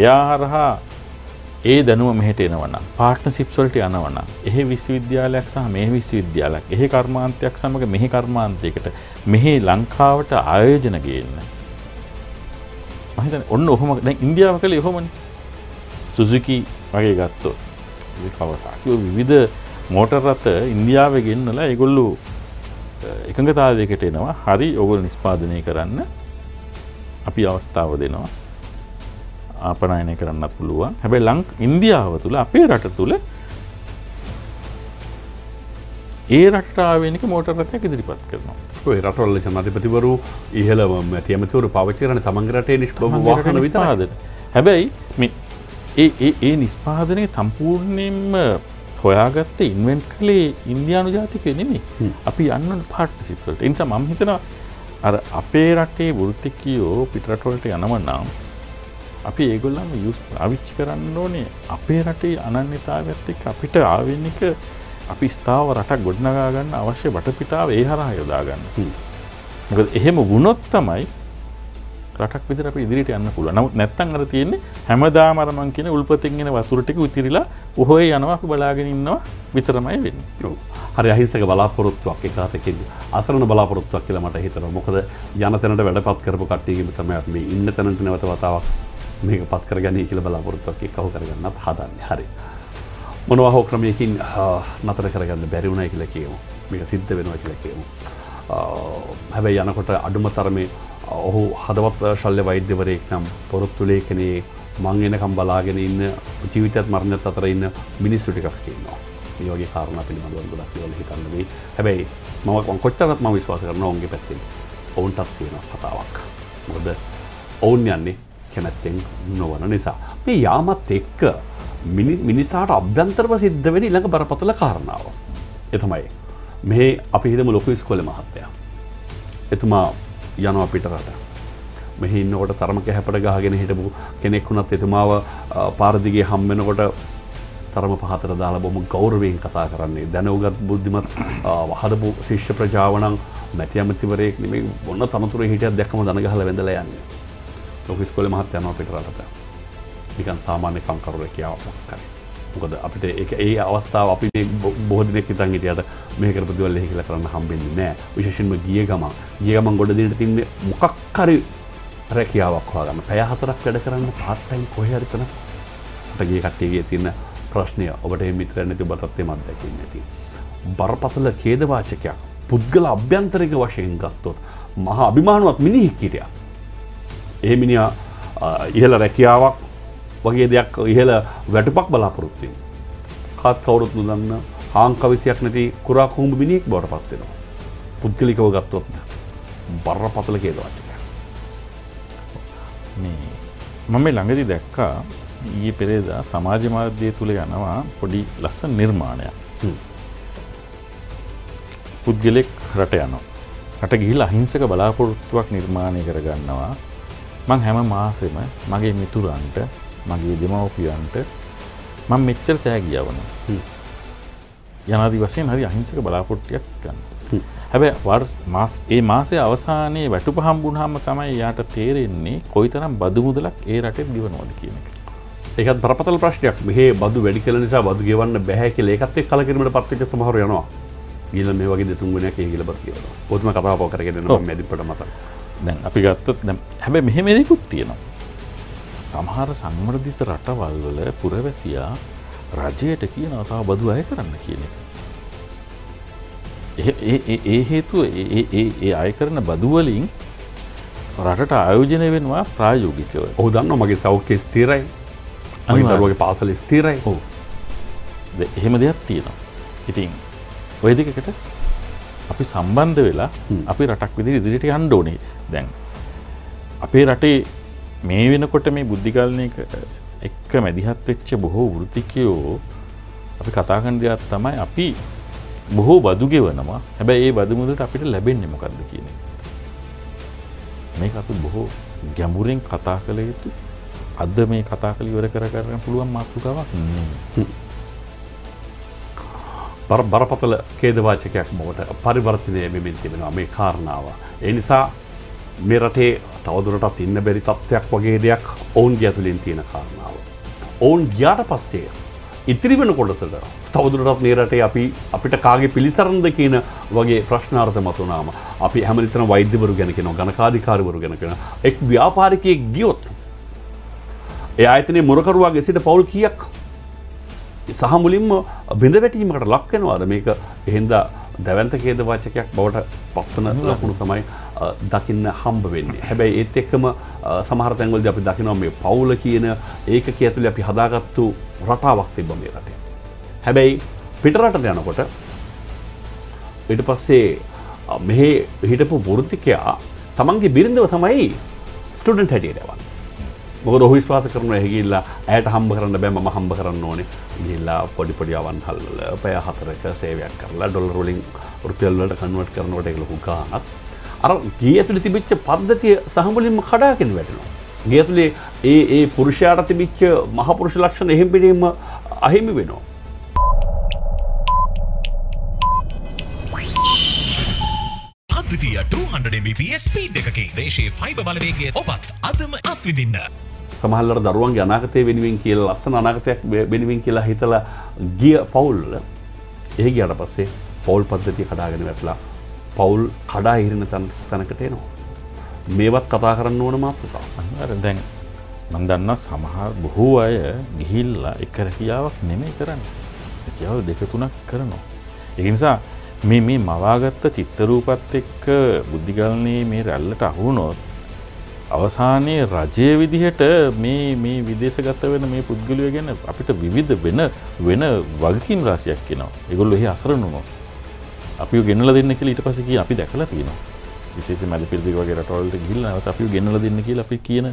එයා හරහා ඒ දැනුම මෙහෙට එනවා නම් පාර්ට්නර්ෂිප්ස් වලට යනවා නම් එහි විශ්වවිද්‍යාලයක් සහ මේ විශ්වවිද්‍යාලයක් එහි කර්මාන්තයක් සමග මෙහි කර්මාන්තයකට මෙහි ලංකාවට ආයෝජන ගේන්න. මහිතන්නේ ඔන්න ඔහොම දැන් ඉන්දියාව කලේ ඔහොමනේ. සුසුකි වගේ ගත්තොත් මේ කවසාකි විවිධ මෝටර රථ ඉන්දියාවේ ගෙන්නලා ඒගොල්ලෝ එකඟතාවයකට එනවා. හරි ඕගොල්ලෝ නිෂ්පාදනය කරන්න අපි අවස්ථාව දෙනවා. ආපනයනය කරන්න පුළුවන්. හැබැයි ඉන්දියාව තුල අපේ රට තුල ඒ රටට ආවේනික මෝටර රථයක් ඉදිරිපත් කරනවා. ඔය රටවල ජනාධිපතිවරු ඉහළම ඇමතිවරු පාවිච්චි කරන තමන්ගේ රටේ නිෂ්ප්‍රභ වාහන විතරද? හැබැයි මේ ඒ නිෂ්පාදනයේ සම්පූර්ණයෙන්ම හොයාගත්තේ ඉන්වෙන්ට් කළේ ඉන්දියානු ජාතිකයෝ නෙමෙයි. අපි යන්න පාර්ට්නර්ෂිප් වලට. ඒ නිසා මම හිතනවා අර අපේ රටේ වෘත්තිකයෝ පිට රටවලට යනව නම් අපි ඒගොල්ලන්ව යූස් පාවිච්චි කරන්න ඕනේ. අපේ රටේ අනන්‍යතාවයත් එක්ක අපිට ආවේනික අපි ස්ථාව රටක් ගොඩනගා ගන්න අවශ්‍ය වටපිටාව ඒ හරහා යොදා ගන්න. මොකද එහෙම වුණොත් තමයි රටක් විතර අපි ඉදිරියට යන්න පුළුවන්. නමුත් නැත්තම් අර තියෙන්නේ හැමදාම අර මං කියන උල්පතින් එන වතුර ටික උතිරිලා ඔහොය යනවා අපි බලාගෙන ඉන්නවා විතරමයි වෙන්නේ. ඔව්. හරි අහිංසක බලාපොරොත්තුවක් එකwidehatකින් අසරණ බලාපොරොත්තුවක් කියලා මට හිතෙනවා. මොකද යන තැනට වැඩපත් කරපු කට්ටියගෙම තමයි අපි මේ ඉන්න තැනට නැවත වතාවක් මේකපත් කරගන්නේ කියලා බලාපොරොත්තුවක් එක්කව කරගන්නත් හදන්නේ. හරි. මොනවා හෝ ක්‍රමයකින් නතර කරගන්න බැරි වුණා කියලා කියමු. මේක සිද්ධ වෙනවා කියලා කියමු. හැබැයි යනකොට අඩුම තරමේ ඔහු හදවත් ශල්‍ය වෛද්‍යවරයෙක් නම් පොරොත්තු ලේඛනයේ මං එනකම් බලාගෙන ඉන්න ජීවිතයත් මරණයත් අතර ඉන්න මිනිස්සු ටිකක් කියනවා. මේ වගේ කාරණා පිළිබඳව ගොඩක් දේවල් හිතන්න වෙයි. හැබැයි මම කොච්චරවත් මම විශ්වාස කරනවා ඔවුන්ගේ පැත්තෙන්. ඔවුන්ටත් තියෙන කතාවක්. මොකද ඔවුන් යන්නේ කැමැත්තෙන් නොවන නිසා. මේ යාමත් එක්ක මිනිසාට අභ්‍යන්තරව සිද්ධ වෙන ඊළඟ බරපතල කාරණාව. ඒ තමයි මේ අපි හිතමු ලොකු ඉස්කෝලේ මහත්තයා. එතුමා යනවා පිටරට. මෙහි ඉන්නකොට සරම කැහැපට ගහගෙන හිටපු කෙනෙක් වුණත් එතුමාව පාර දිගේ හම් වෙනකොට සරම පහතට දාලා බොහොම ගෞරවයෙන් කතා කරන්නේ. දැනුගත් බුද්ධිමත් හදපු ශිෂ්‍ය ප්‍රජාව නම් මැති ඇමතිවරයෙක් නෙමෙයි මොන තනතුරේ හිටියත් දැක්කම දන ගහලා වැඳලා යන්නේ. ලොකු ඉස්කෝලේ මහත්තයා යනවා පිටරට. නිකන් සාමාන්‍ය කම්කරුවෙක් කරේ. මොකද අපිට ඒ අවස්ථාව අපි බොහෝ දිනක් ඉඳන් හිටියට මේ කරපු දේවල් එහෙ කියලා කරන්න හම්බෙන්නේ නැහැ. විශේෂයෙන්ම ගිය ගමන් ගොඩ දිනට තින්නේ මොකක් හරි රැකියාවක් හොයාගන්න. පැය හතරක් වැඩ කරන්න පාට් ටයිම් කොහේ හරි තන. අපිට ගිය කට්ටියගේ තියෙන ප්‍රශ්නය ඔබට මේ මිත්‍රයන් නැති ඔබටත් එමත් දැකෙන්නේ නැති. බරපතල ඛේදවාචකයක් පුද්ගල අභ්‍යන්තරික වශයෙන් ගත්තොත් මහා අභිමානවත් මිනිහෙක් හිටියා. ඒ මිනිහා ඉහළ රැකියාවක් වගේ දෙයක් ඉහළ වැටුපක් බලාපොරොත්තු වෙනවා. කාත් කවුරුත් නොදන්න හාංකවිසියක් නැති කුරා කුඹ මිනිහෙක් බවට පත් වෙනවා. පුද්ගලිකව ගත්තොත් බරපතල කේදවාචකයක්. මේ මම ළඟදී දැක්කා ඊයේ පෙරේදා සමාජ මාධ්‍ය තුල යනවා පොඩි ලස්සන නිර්මාණයක්. පුද්ගලෙක් රට යනවා. රට ගිහිල්ලා අහිංසක බලාපොරොත්තුවක් නිර්මාණය කරගන්නවා. මම හැම මාසෙම මගේ මිතුරන්ට, මගේ දෙමව්පියන්ට මම මෙච්චර තෑ ගියවනවා. යනාදී වශයෙන් හරි අහිංසක බලාපොරොත්තුවක් ගන්න. හැබැයි ඒ මාසයේ අවසානයේ වැටුප හම්බුනහම තමයි යාට තේරෙන්නේ කොයිතරම් බදු මුදලක් ඒ රටේ දිවනවද කියන එක. ඒකත් බරපතල ප්‍රශ්නයක්. මෙහි බදු වැඩි කළ නිසා බදු ගෙවන්න බෑ කියලා ඒකත් එක්ක කලකිරීමකට පත් වෙච්ච සමහරව යනවා. ඊළඟ මේ වගේ දෙතුන් ගුණයක් ඒ කියලා බත් කියනවා. පොතුම කතාව පව කරගෙන යනවා මම ඇදිප්පට මතක්. දැන් අපි ගත්තොත් දැන් හැබැයි මෙහෙම දෙයක්ත් තියෙනවා. සමහර සංවර්ධිත රටවල් වල පුරවැසියා රජයට කියනවා තාම බදු අය කරන්න කියන එක. ඒ හේතුව ඒ අය කරන බදු වලින් රටට ආයෝජනය වෙනවා ප්‍රායෝගිකව. ඔහු දන්නවා මගේ සෞඛ්‍ය ස්ථිරයි. මගේ දරුවගේ පාසල ස්ථිරයි. ඔව්. එහෙම දෙයක් තියෙනවා. ඉතින් ඔය දෙකකට අපි සම්බන්ධ වෙලා අපි රටක් විදිහට ඉදිරියට යන්න ඕනේ. දැන් අපේ රටේ මේ වෙනකොට මේ බුද්ධිගාලණයක එක්ක මැදිහත් වෙච්ච බොහෝ වෘත්තිකයෝ අපි කතා කරන දේ තමයි අපි බොහෝ බදු ගෙවනවා. හැබැයි ඒ බදු මුදලට අපිට ලැබෙන්නේ මොකද්ද කියන එක. මේක අපි බොහෝ ගැඹුරින් කතා කළ යුතු අද මේ කතා කළ ඉවර කරගන්න පුළුවන් මාතෘකාවක් නෙමෙයි. බරපතල ඛේදවාචකයක් මොකට පරිවර්තනය වෙමින් තිබෙනවා මේ කාරණාව. ඒ නිසා මේ රටේ තවදුරටත් ඉන්න බැරි තත්ත්වයක් වගේ දෙයක් ඔවුන්ගේ ඇතුළෙන් තියෙන කාරණාව. ඔවුන් ගියාට පස්සේ ඉතිරි වෙන කොටසට තවදුරටත් මේ රටේ අපිට කාගේ පිළිසරණද කියන වගේ ප්‍රශ්නාර්ථ මතුනාම අපි හැමතිස්සම වෛද්‍යවරු ගැන කියනවා, ගණකාධිකාරිවරු ගැන කියනවා. එක් ව්‍යාපාරිකයෙක් ගියොත් ඒ ආයතනයේ මුරකරුවාගේ සිට පවුල් කීයක් සහ මුලින්ම බිඳ වැටීමකට ලක් වෙනවාද? මේක එහෙනම් දැවැන්ත ඛේදවාචකයක් බවට පත්වන ලකුණු තමයි දකින්න හම්බ වෙන්නේ. හැබැයි ඒත් එක්කම සමහර තැන්වලදී අපි දකිනවා මේ පවුල කියන ඒකක ඇතුලේ අපි හදාගත්තු රටාවක් තිබ්බ මේ රටේ. හැබැයි පිටරටට යනකොට ඊට පස්සේ මෙහි හිටපු වෘත්තිකයා තමන්ගේ බිරිඳව තමයි ස්ටුඩන්ට් හැටියට යවන්නේ. මොකද ඔහු විශ්වාස කරනවා එහෙ ගිහිල්ලා ඇයට හම්බ කරන්න බෑ මම හම්බ කරන්න ඕනේ. ගිහිල්ලා පොඩි පොඩි අවන්හල් වල පැය 4ක සේවයක් කරලා ඩොලර් වලින් රුපියල් වලට කන්වර්ට් කරනකොට ඒක ලොකු ගාණක්. අර ගේ ඇතුලේ තිබිච්ච පද්ධතිය සහමුලින්ම කඩාගෙන වැටෙනවා. ගේ ඇතුලේ ඒ පුරුෂයාට තිබිච්ච මහ පුරුෂ ලක්ෂණ එහෙම් පිටින්ම අහිමි වෙනවා. අද්විතීය 200 Mbps ස්පීඩ් එකකින් දේශීය ෆයිබර් බලවේගයේ ඔබත් අදම අත්විඳින්න. සමහරවල් දරුවන්ගේ අනාගතය වෙනුවෙන් කියලා ලස්සන අනාගතයක් වෙනුවෙන් කියලා හිතලා ගිය පවුල් වල එහෙ ගියාට පස්සේ පවුල් පද්ධතිය කඩාගෙන වැටලා පවුල් කඩා හිරෙන තැනකට එනවා. මේවත් කතා කරන්න ඕන මාතෘකාවක්. දැන් මම දන්නවා සමහර බොහෝ අය ගිහිල්ලා එක රැකියාවක් නෙමෙයි කරන්නේ. රැකියාව දෙක තුනක් කරනවා. ඒ නිසා මේ මවාගත්ත චිත්‍රූපත් එක්ක බුද්ධිගාලණයේ මේ රැල්ලට අහු වුණොත් අවසානයේ රජයේ විදිහට මේ විදේශගත වෙන මේ පුද්ගලයෝ ගැන අපිට විවිධ වෙන වගකීම් රාශියක් එනවා. ඒගොල්ලෝ එහි අසරණ වුණා. අපිව ගෙනල්ලා දෙන්න කියලා ඊට පස්සේ කිය අපි දැකලා තියෙනවා. විශේෂයෙන්ම අද පිළිදික වගේ රටවල් වලට ගිහිල්ලා නැවත අපිව ගෙනල්ලා දෙන්න කියලා අපි කියන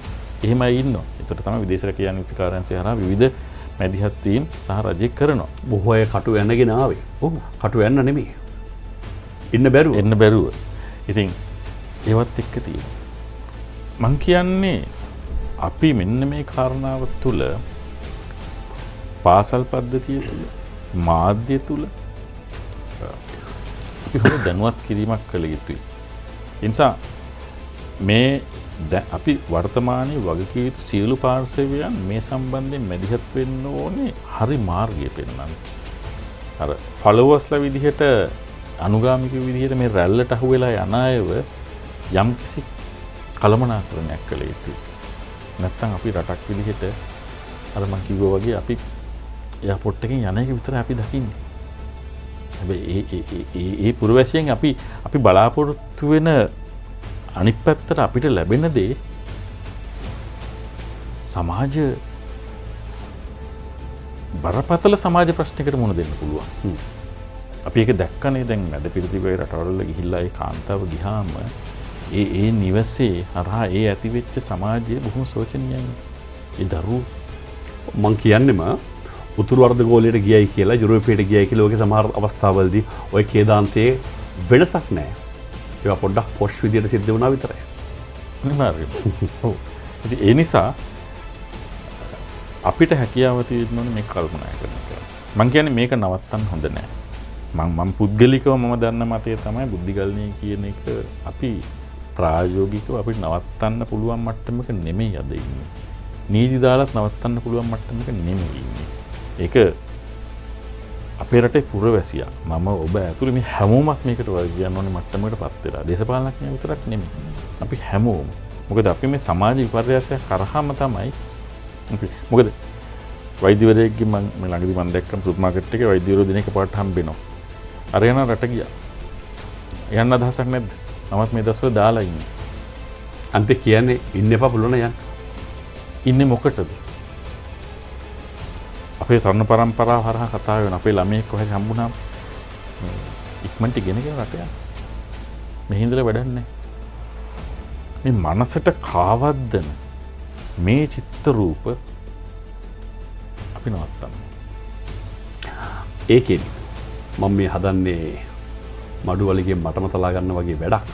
එහෙමයි ඉන්නවා. ඒකට තමයි විදේශ රැකියා නියුක්තිකාරයන්සේ හරහා විවිධ මැදිහත් වීම් සහ රජය කරනවා. බොහෝ අය කටු යනගෙන ආවේ. ඔව්. කටු යන්න නෙමෙයි. එන්න බැරුව. ඉතින් ඒවත් එක්ක තියෙනවා. මං කියන්නේ අපි මෙන්න මේ කාරණාව තුළ පාසල් පද්ධතිය තුළ මාධ්‍ය තුළ දැනුවත් කිරීමක් කළ යුතුයි. එනිසා මේ අපි වර්තමානයේ වගකීම් සියලු පාර්ශවයන් මේ සම්බන්ධයෙන් මැදිහත් වෙන්න ඕනේ හරි මාර්ගය පෙන්වන්න. අර ෆලෝවර්ස්ලා විදිහට අනුගාමික විදිහට මේ රැල්ලට අහු වෙලා යන අයව යම්කිසි කළමනාකරණයක් කළ යුතුයි. නැත්නම් අපි රටක් විදිහට අර මම කිව්වා වගේ අපි එයාපෝට් එකෙන් යන එක විතරයි අපි දකින්නේ. ඒ පුරවැසියෙන් අපි බලාපොරොත්තු වෙන අනිත් පැත්තට අපිට ලැබෙන දේ සමාජ බරපතල සමාජ ප්‍රශ්නයකට මුහුණ දෙන්න පුළුවන්. අපි ඒක දැක්කනේ දැන් මැදපිරදිගාවේ රටවල ගිහිල්ලා ඒ කාන්තාව ගිහාම ඒ නිවසේ හරහා ඒ ඇතිවෙච්ච සමාජය බොහොම සෝචනීයයි. ඒ දරුවෝ මං කියන්නෙම උතුරු අර්ධ ගෝලයට ගියයි කියලා යුරෝපයට ගියයි කියලා ඔයගේ සමහර අවස්ථාවලදී ඔය කේදාන්තයේ වෙනසක් නැහැ. ඒවා පොඩ්ඩක් පොෂ් විදියට සිද්ධ වුණා විතරයි. හරි. ඔව්. ඒ නිසා අපිට හැකියාව තියෙනවනේ මේක කල්පනා කරන්න. මං කියන්නේ මේක නවත්තන්න හොඳ නැහැ. මම පුද්ගලිකව මම දන්න මතය තමයි බුද්ධිගල්ණිය කියන එක අපි ප්‍රායෝගිකව අපිට නවත්තන්න පුළුවන් මට්ටමක නෙමෙයි අද ඉන්නේ. නීති දාලත් නවත්තන්න පුළුවන් මට්ටමක නෙමෙයි ඉන්නේ. ඒක අපේ රටේ පුරවැසියා. මම ඔබ ඇතුළේ මේ හැමෝමත් මේකට වගකියන්න ඕනේ මට්ටමකටපත් වෙලා. දේශපාලනඥයෝ විතරක් නෙමෙයි. අපි හැමෝම. මොකද අපි මේ සමාජ විපර්යාසයක් කරාම තමයි මොකද වෛද්‍යවරයෙක්ගේ මම ළඟදී මම දැක්කම සුපර් මාකට් එකේ වෛද්‍යවරු දිනක පාට හම්බෙනවා. අර යන රට ගියා. යන්න අදහසක් නැද්ද? නමුත් මේ දවස්වල දාලා ඉන්නේ. අන්තිම කියන්නේ ඉන්න එපා පුළුවන් යන්න. ඉන්නේ මොකටද? අපේ තරුණ පරම්පරාව හරහා කතා වෙන අපේ ළමයෙක් කොහෙද හම්බුණාම ඉක්මනට ඉගෙන ගන්න රට යන්න. මෙහි ඉඳලා වැඩක් නැහැ. මේ මනසට කාවද්දන මේ චිත්‍ර රූප ඒකෙන් මම මේ හදන්නේ මඩු වලිගෙන් මටම තලා ගන්න වගේ වැඩක්.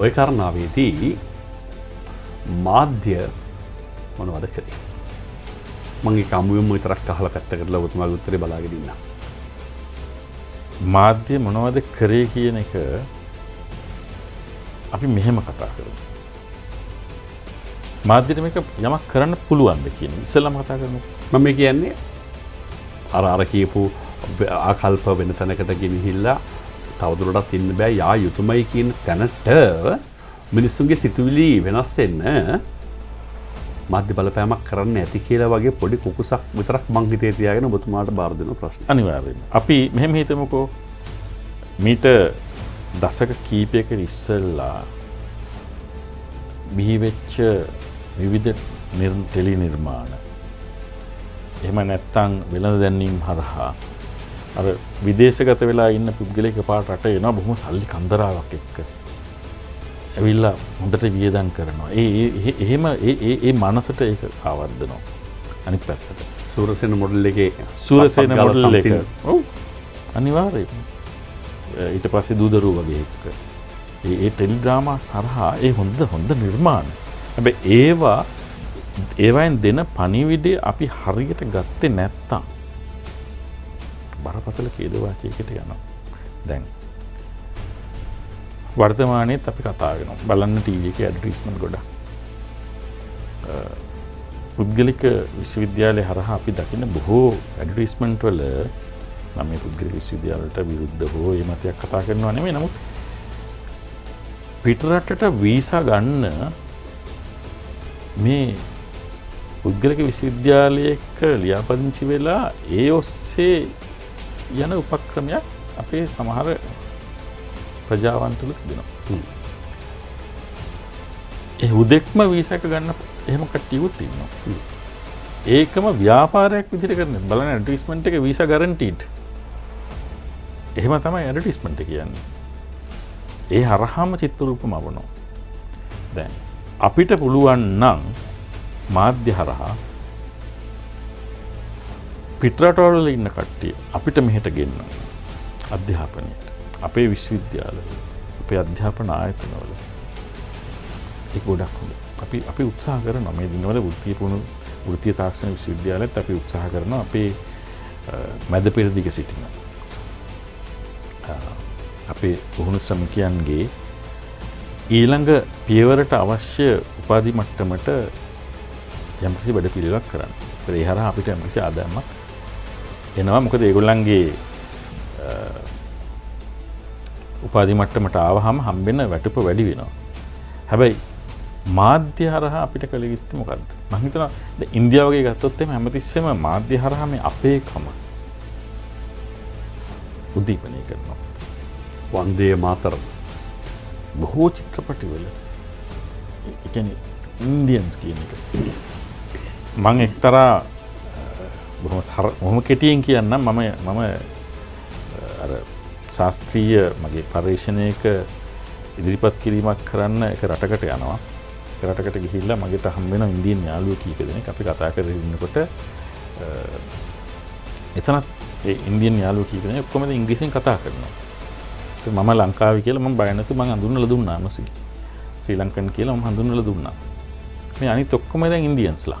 ওই කාරණාවේදී මාධ්‍ය මොනවද කරේ? මම ඒක අමුවෙන්ම විතරක් අහලා පැත්තකට දාලා ඔබතුමාගේ උත්තරේ බලාගෙන ඉන්න. මාධ්‍ය මොනවද කරේ කියන එක අපි මෙහෙම කතා කරමු. මාධ්‍යට මේක යමක් කරන්න පුළුවන්ද කියන ඉස්සෙල්ලාම කතා කරමු. මම කියන්නේ අර කියපු ආකල්ප වෙන තැනකට ගෙනහිල්ලා තවදුරටත් ඉන්න බෑ යා යුතුයමයි කියන තැනට මිනිස්සුන්ගේ සිතුවිලි වෙනස් වෙන්න මාධ්‍ය බලපෑමක් කරන්න ඇති කියලා වගේ පොඩි කුකුසක් විතරක් මං හිතේ තියාගෙන ඔබතුමාට බාර දෙන ප්‍රශ්න. අනිවාර්යයෙන්ම. අපි මෙහෙම හිතමුකෝ මීට දශක කීපයක ඉස්සෙල්ලා බිහි වෙච්ච විවිධ ටෙලි නිර්මාණ එහෙම නැත්තම් වෙළඳ දැන්වීම් හරහා අර විදේශගත වෙලා ඉන්න පුද්ගලයෙක් පාට රට එනවා බොහොම සල්ලි කන්දරාවක් එක්ක ඇවිල්ලා හොඳට වියදම් කරනවා. ඒ මනසට ඒක ආවර්ධනවා. අනිත් පැත්තට සූරසේන මොඩල් එකේ සූරසේන මොඩල් එක ඔව් අනිවාර්යයෙන් ඊට පස්සේ දූදරුව වගේ එක්ක ඒ ටෙලි ඩ්‍රාමා සරහා ඒ හොඳ නිර්මාණ. හැබැයි ඒවායින් දෙන පණිවිඩය අපි හරියට ගත්තේ නැත්තම් බරපතල ඛේදවාචයකට යනවා. දැන් වර්තමානයේත් අපි කතා කරනවා. බලන්න ටීවී එකේ ඇඩ්වර්ටයිස්මන්ට් ගොඩක්. පුද්ගලික විශ්වවිද්‍යාලය හරහා අපි දකින බොහෝ ඇඩ්වර්ටයිස්මන්ට් වල නම් මේ පුද්ගලික විශ්වවිද්‍යාලයට විරුද්ධ හෝ මේ මතයක් කතා කරනවා නෙමෙයි. නමුත් පිටරටට වීසා ගන්න මේ පුද්ගලික විශ්වවිද්‍යාලයක ලියාපදිංචි වෙලා ඒ ඔස්සේ යන උපක්‍රමයක් අපේ සමහර ප්‍රජාවන් තුළ තිබෙනවා. ඒ හුදෙක්ම වීසා එක ගන්න එහෙම කට්ටියකුත් ඉන්නවා. ඒකම ව්‍යාපාරයක් විදිහට කරන්නේ. බලන්න ඇඩ්වර්ටයිස්මන්ට් එක වීසා ගැරන්ටිඩ්. එහෙම තමයි ඇඩ්වර්ටයිස්මන්ට් කියන්නේ. ඒ හරහාම චිත්‍රූපම වුණා. දැන් අපිට පුළුවන් නම් මාධ්‍ය හරහා පිටරටවල ඉන්න කට්ටිය අපිට මෙහෙට ගෙන්වනවා අධ්‍යාපනයට. අපේ විශ්වවිද්‍යාලවල අපේ අධ්‍යාපන ආයතනවල ඒක ගොඩක් හොඳයි. අපි උත්සාහ කරනවා මේ දිනවල වෘත්තීය තාක්ෂණ විශ්වවිද්‍යාලෙත් අපි උත්සාහ කරනවා අපේ මැද පෙළ දිග සිටින අපේ පුහුණු ශ්‍රමිකයන්ගේ ඊළඟ පියවරට අවශ්‍ය උපාධි මට්ටමට යම්කිසි වැඩ පිළිවෙලක් කරන්න. ඒ හරහා අපිට යම්කිසි ආදායමක් එනවා. මොකද ඒගොල්ලන්ගේ උපාධි මට්ටමට ආවහම හම්බෙන වැටුප වැඩි වෙනවා. හැබැයි මාධ්‍ය හරහා අපිට කළ යුත්තේ මොකද්ද? මම හිතනවා දැන් ඉන්දියාව වගේ ගත්තොත් එහෙම හැමතිස්සෙම මාධ්‍ය හරහා මේ අපේකම උද්දීපනය කරනවා. වන්දේ මාතර බොහෝ චිත්‍රපටිවල ඒ කියන්නේ ඉන්දියන්ස් කියන එක මම එක්තරා බොහොම කෙටියෙන් කියන්නම්. මම අර ශාස්ත්‍රීය මගේ පර්යේෂණයක ඉදිරිපත් කිරීමක් කරන්න එක රටකට යනවා. කරටකට ගිහිල්ලා මගේට හම් වෙන ඉන්දියන් යාළුවෙක් කීප දෙනෙක් අපි කතා කරගෙන ඉන්නකොට එතනත් ඒ ඉන්දියන් යාළුවෝ කීප දෙනෙක් ඔක්කොම ඉංග්‍රීසියෙන් කතා කරනවා. ඒක මම ලංකාවේ කියලා මම බය නැතුව මම හඳුන්වලා දුන්නා මොසිලි. ශ්‍රී ලංකන් කියලා මම හඳුන්වලා දුන්නා. මේ අනිත් ඔක්කොම දැන් ඉන්දියන්ස්ලා.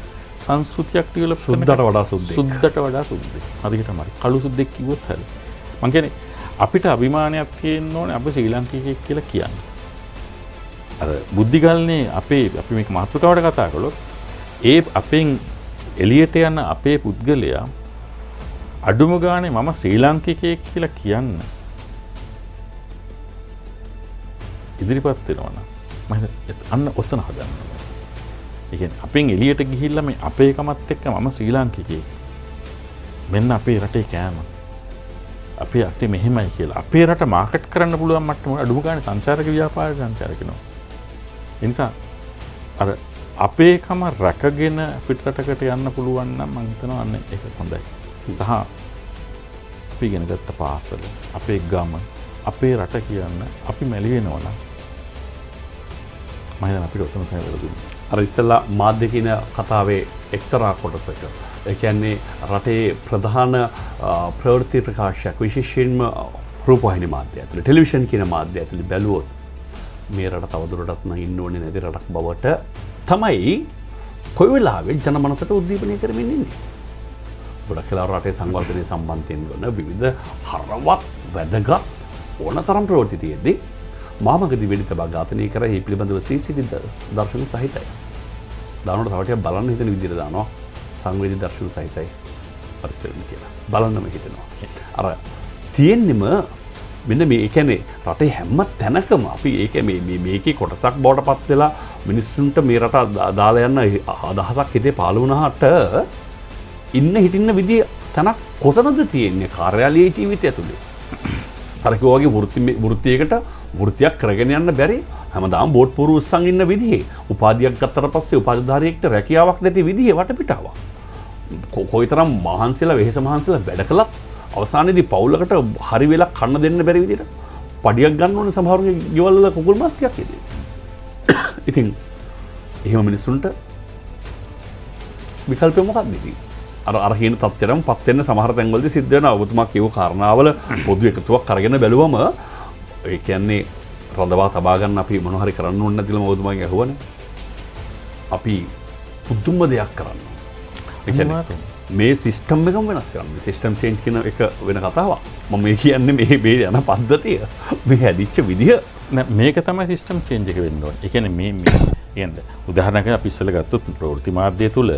සංස්කෘතියක් ඩෙවලොප් සුද්දට වඩා සුද්දෙක්. අදිකටම හරි. කළු සුද්දෙක් කිව්වොත් හරි. මං කියන්නේ අපිට අභිමානයක් තියෙන්න ඕනේ අපි ශ්‍රී ලංකිකයෙක් කියලා කියන්නේ. අර බුද්ධිගල්නේ අපේ අපි මේක මාතෘකාවට කතා කළොත් ඒ අපෙන් එලියට යන අපේ පුද්ගලයා අඩුම ගානේ මම ශ්‍රී ලංකිකයෙක් කියලා කියන්න ඉදිරිපත් වෙනවා නම් අන්න ඔතන හදන්න. ඒ කියන්නේ අපෙන් එලියට ගිහිල්ලා මේ අපේකමත් එක්ක මම ශ්‍රී ලංකිකයෙක් මෙන්න අපේ රටේ කෑම අපේ රටේ මෙහෙමයි කියලා අපේ රට මාකට් කරන්න පුළුවන් මට්ටම අඩුම ගානේ සංචාරක ව්‍යාපාර සංචාරකිනවා. ඒ නිසා අර අපේකම රැකගෙන පිටරටකට යන්න පුළුවන් නම් මම හිතනවා අන්න ඒක හොඳයි. සහ අපි ඉගෙන ගත්ත පාසල, අපේ ගම, අපේ රට කියන්න අපි මැලි වෙනවා නම් මම හිතන අපිට ඔතන තමයි වැරදුනේ. අර ඉස්සෙල්ලා මාධ්‍ය කියන කතාවේ එක්තරා කොටසක ඒ කියන්නේ රටේ ප්‍රධාන ප්‍රවෘත්ති ප්‍රකාශයක් විශේෂයෙන්ම රූපවාහිනී මාධ්‍ය ඇතුළේ ටෙලිවිෂන් කියන මාධ්‍ය ඇතුළේ බැලුවොත් මේ රට තවදුරටත් නම් ඉන්න ඕනේ නැති රටක් බවට තමයි කොයි වෙලාවෙ ජනමනසට උද්දීපනය කරමින් ඉන්නේ. ගොඩක් වෙලා රටේ සංවර්ධනය සම්බන්ධයෙන් වන විවිධ හරවත් වැදගත් ඕනතරම් ප්‍රවෘත්ති තියෙද්දී මාමගදී වෙඩිත බව ඝාතනය කර ඒ පිළිබඳව CCTV දර්ශන සහිතයි. දානකොට තව ටිකක් බලන්න හිතෙන විදිහට දානවා සංවේදී දර්ශන සහිතයි පරිසරය කියලා. බලන්නම හිතෙනවා. අර තියෙන්නෙම මෙන්න මේ කියන්නේ රටේ හැම තැනකම අපි ඒක මේකේ කොටසක් බවට පත් වෙලා මිනිස්සුන්ට මේ රට දාලා යන අදහසක් හිතේ පාළ වුණාට ඉන්න හිටින්න විදිය තනක් කොතනද තියෙන්නේ කාර්යාලීය ජීවිතය ඇතුලේ. අර කිව්වා වගේ වෘත්තියකට වෘත්තියක් කරගෙන යන්න බැරි හැමදාම බෝට් පුරුස්සන් ඉන්න විදිහේ උපාධියක් ගත්තට පස්සේ උපාධිධාරියෙක්ට රැකියාවක් නැති විදිහේ වටපිටාවක්. කොයිතරම් මහන්සිලා වෙහෙස මහන්සිලා වැඩ කළත් අවසානයේදී පවුලකට හරි වෙලා කන්න දෙන්න බැරි විදිහට පඩියක් ගන්න ඕනේ සමහරුගේ ගෙවල් වල කුකුල් මස් ටිකක් එදින. ඉතින් එහෙම මිනිස්සුන්ට විකල්පය මොකක්ද ඉතින්? අර හේන තත්ත්වයටම පත් වෙන සමහර තැන්වලදී සිද්ධ වෙනවා. ඔබතුමා කියව කාරණාවල පොදු එකතුවක් අරගෙන බැලුවම ඒ කියන්නේ රඳවා තබා ගන්න අපි මොනවා හරි කරන්න ඕනේ නැතිලම ඔබතුමාගෙන් අහුවනේ. අපි පුදුම දෙයක් කරනවා. ඒ කියන්නේ මේ සිස්ටම් එකම වෙනස් කරන්න සිස්ටම් චේන්ජ් කියන එක වෙන කතාවක්. මම මේ කියන්නේ මේ මේ යන පද්ධතිය මේ හැදිච්ච විදිය නෑ මේක තමයි සිස්ටම් චේන්ජ් එක වෙන්න ඕනේ. ඒ කියන්නේ මේ කියන්නේ උදාහරණයක් අපි ඉස්සෙල්ලා ගත්තොත් ප්‍රවෘත්ති මාධ්‍ය තුල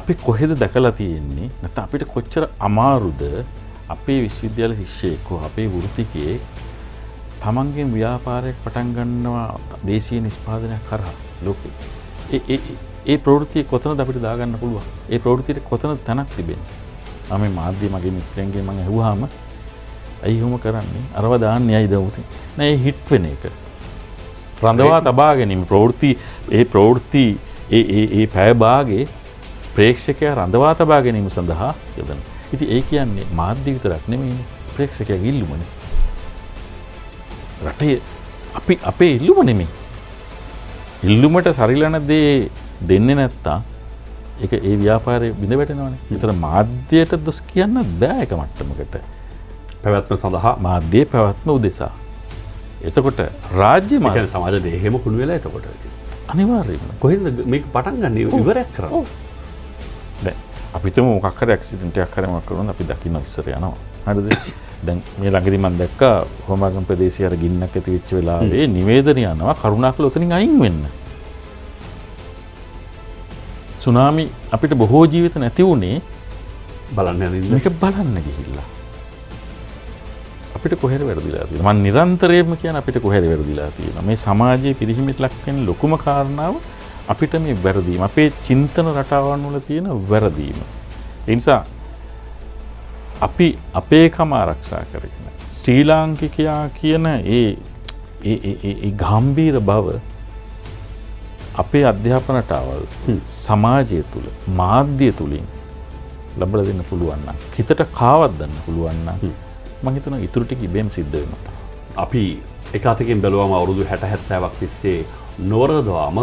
අපි කොහෙද දැකලා තියෙන්නේ නැත්නම් අපිට කොච්චර අමාරුද අපේ විශ්වවිද්‍යාල ශිෂ්‍යයෙක්ව අපේ වෘත්තිකයේ තමන්ගේ ව්‍යාපාරයක් පටන් ගන්නවා දේශීය නිෂ්පාදනයක් කරා ලෝකෙ. ඒ ප්‍රවෘත්තිය කොතනද අපිට දාගන්න පුළුවන්? ඒ ප්‍රවෘත්තියට කොතනද තැනක් තිබෙන්නේ? මම මේ මාධ්‍ය මගේ මිත්‍රයන්ගෙන් මම ඇහුවාම ඇයි එහෙම කරන්නේ? අරව දාන්නේ ඇයිද උතින්? නෑ ඒ හිට් වෙන එක. රඳවා තබා ගැනීම ප්‍රවෘත්ති ඒ පැය භාගයේ ප්‍රේක්ෂකයා රඳවා තබා ගැනීම සඳහා යොදන. ඉතින් ඒ කියන්නේ මාධ්‍ය විතරක් නෙමෙයි ප්‍රේක්ෂකයාගේ ඉල්ලුමනේ. රටේ අපි අපේ ඉල්ලුම නෙමෙයි. ඉල්ලුමට සරිලන දේ දෙන්නේ නැත්තම් ඒක ඒ ව්‍යාපාරයේ බිඳ වැටෙනවනේ. විතර මාධ්‍යයට දොස් කියන්න බෑ ඒක මට්ටමකට. පැවැත්ම සඳහා මාධ්‍යයේ පැවැත්ම උදෙසා. එතකොට රාජ්‍ය මාධ්‍ය සමාජ දෙහෙම කුළු වෙලා එතකොට අනිවාර්යයෙන්ම කොහෙන්ද මේක පටන් ගන්න ඉවරයක් කරන්නේ? දැන් අපි තුමු මොකක් හරි ඇක්සිඩන්ට් එකක් හරි මොකක් කරනොත් අපි දකින්න ඉස්සර යනවා. හරිද? දැන් මේ ළඟදී මම දැක්කා හොමාගම් ප්‍රදේශයේ අර ගින්නක් ඇති වෙච්ච වෙලාවේ නිවේදනය යනවා කරුණාකර ඔතනින් අයින් වෙන්න. සුනාමි අපිට බොහෝ ජීවිත නැති වුණේ බලන්න මේක බලන්න ගිහිල්ලා. අපිට කොහෙද වැරදිලා තියෙන්නේ? මම නිරන්තරයෙන්ම කියන අපිට කොහෙද වැරදිලා තියෙනවා. මේ සමාජයේ පිරිහීමට ලක් වෙන ලොකුම කාරණාව අපිට මේ වැරදීම අපේ චින්තන රටාවන් වල තියෙන වැරදීම. ඒ නිසා අපි අපේකම ආරක්ෂා කරගෙන ශ්‍රී ලාංකිකයා කියන ඒ ගැඹීර බව අපේ අධ්‍යාපන රටාවල් සමාජය තුල මාධ්‍ය තුලින් ලබලා දෙන්න පුළුවන් නම් හිතට කාවත් ගන්න පුළුවන් නම් මම හිතනවා ඊටු ටික ඉබේම සිද්ධ වෙනවා. අපි එක අතකින් බැලුවම අවුරුදු 60 70ක් තිස්සේ නොරදවාම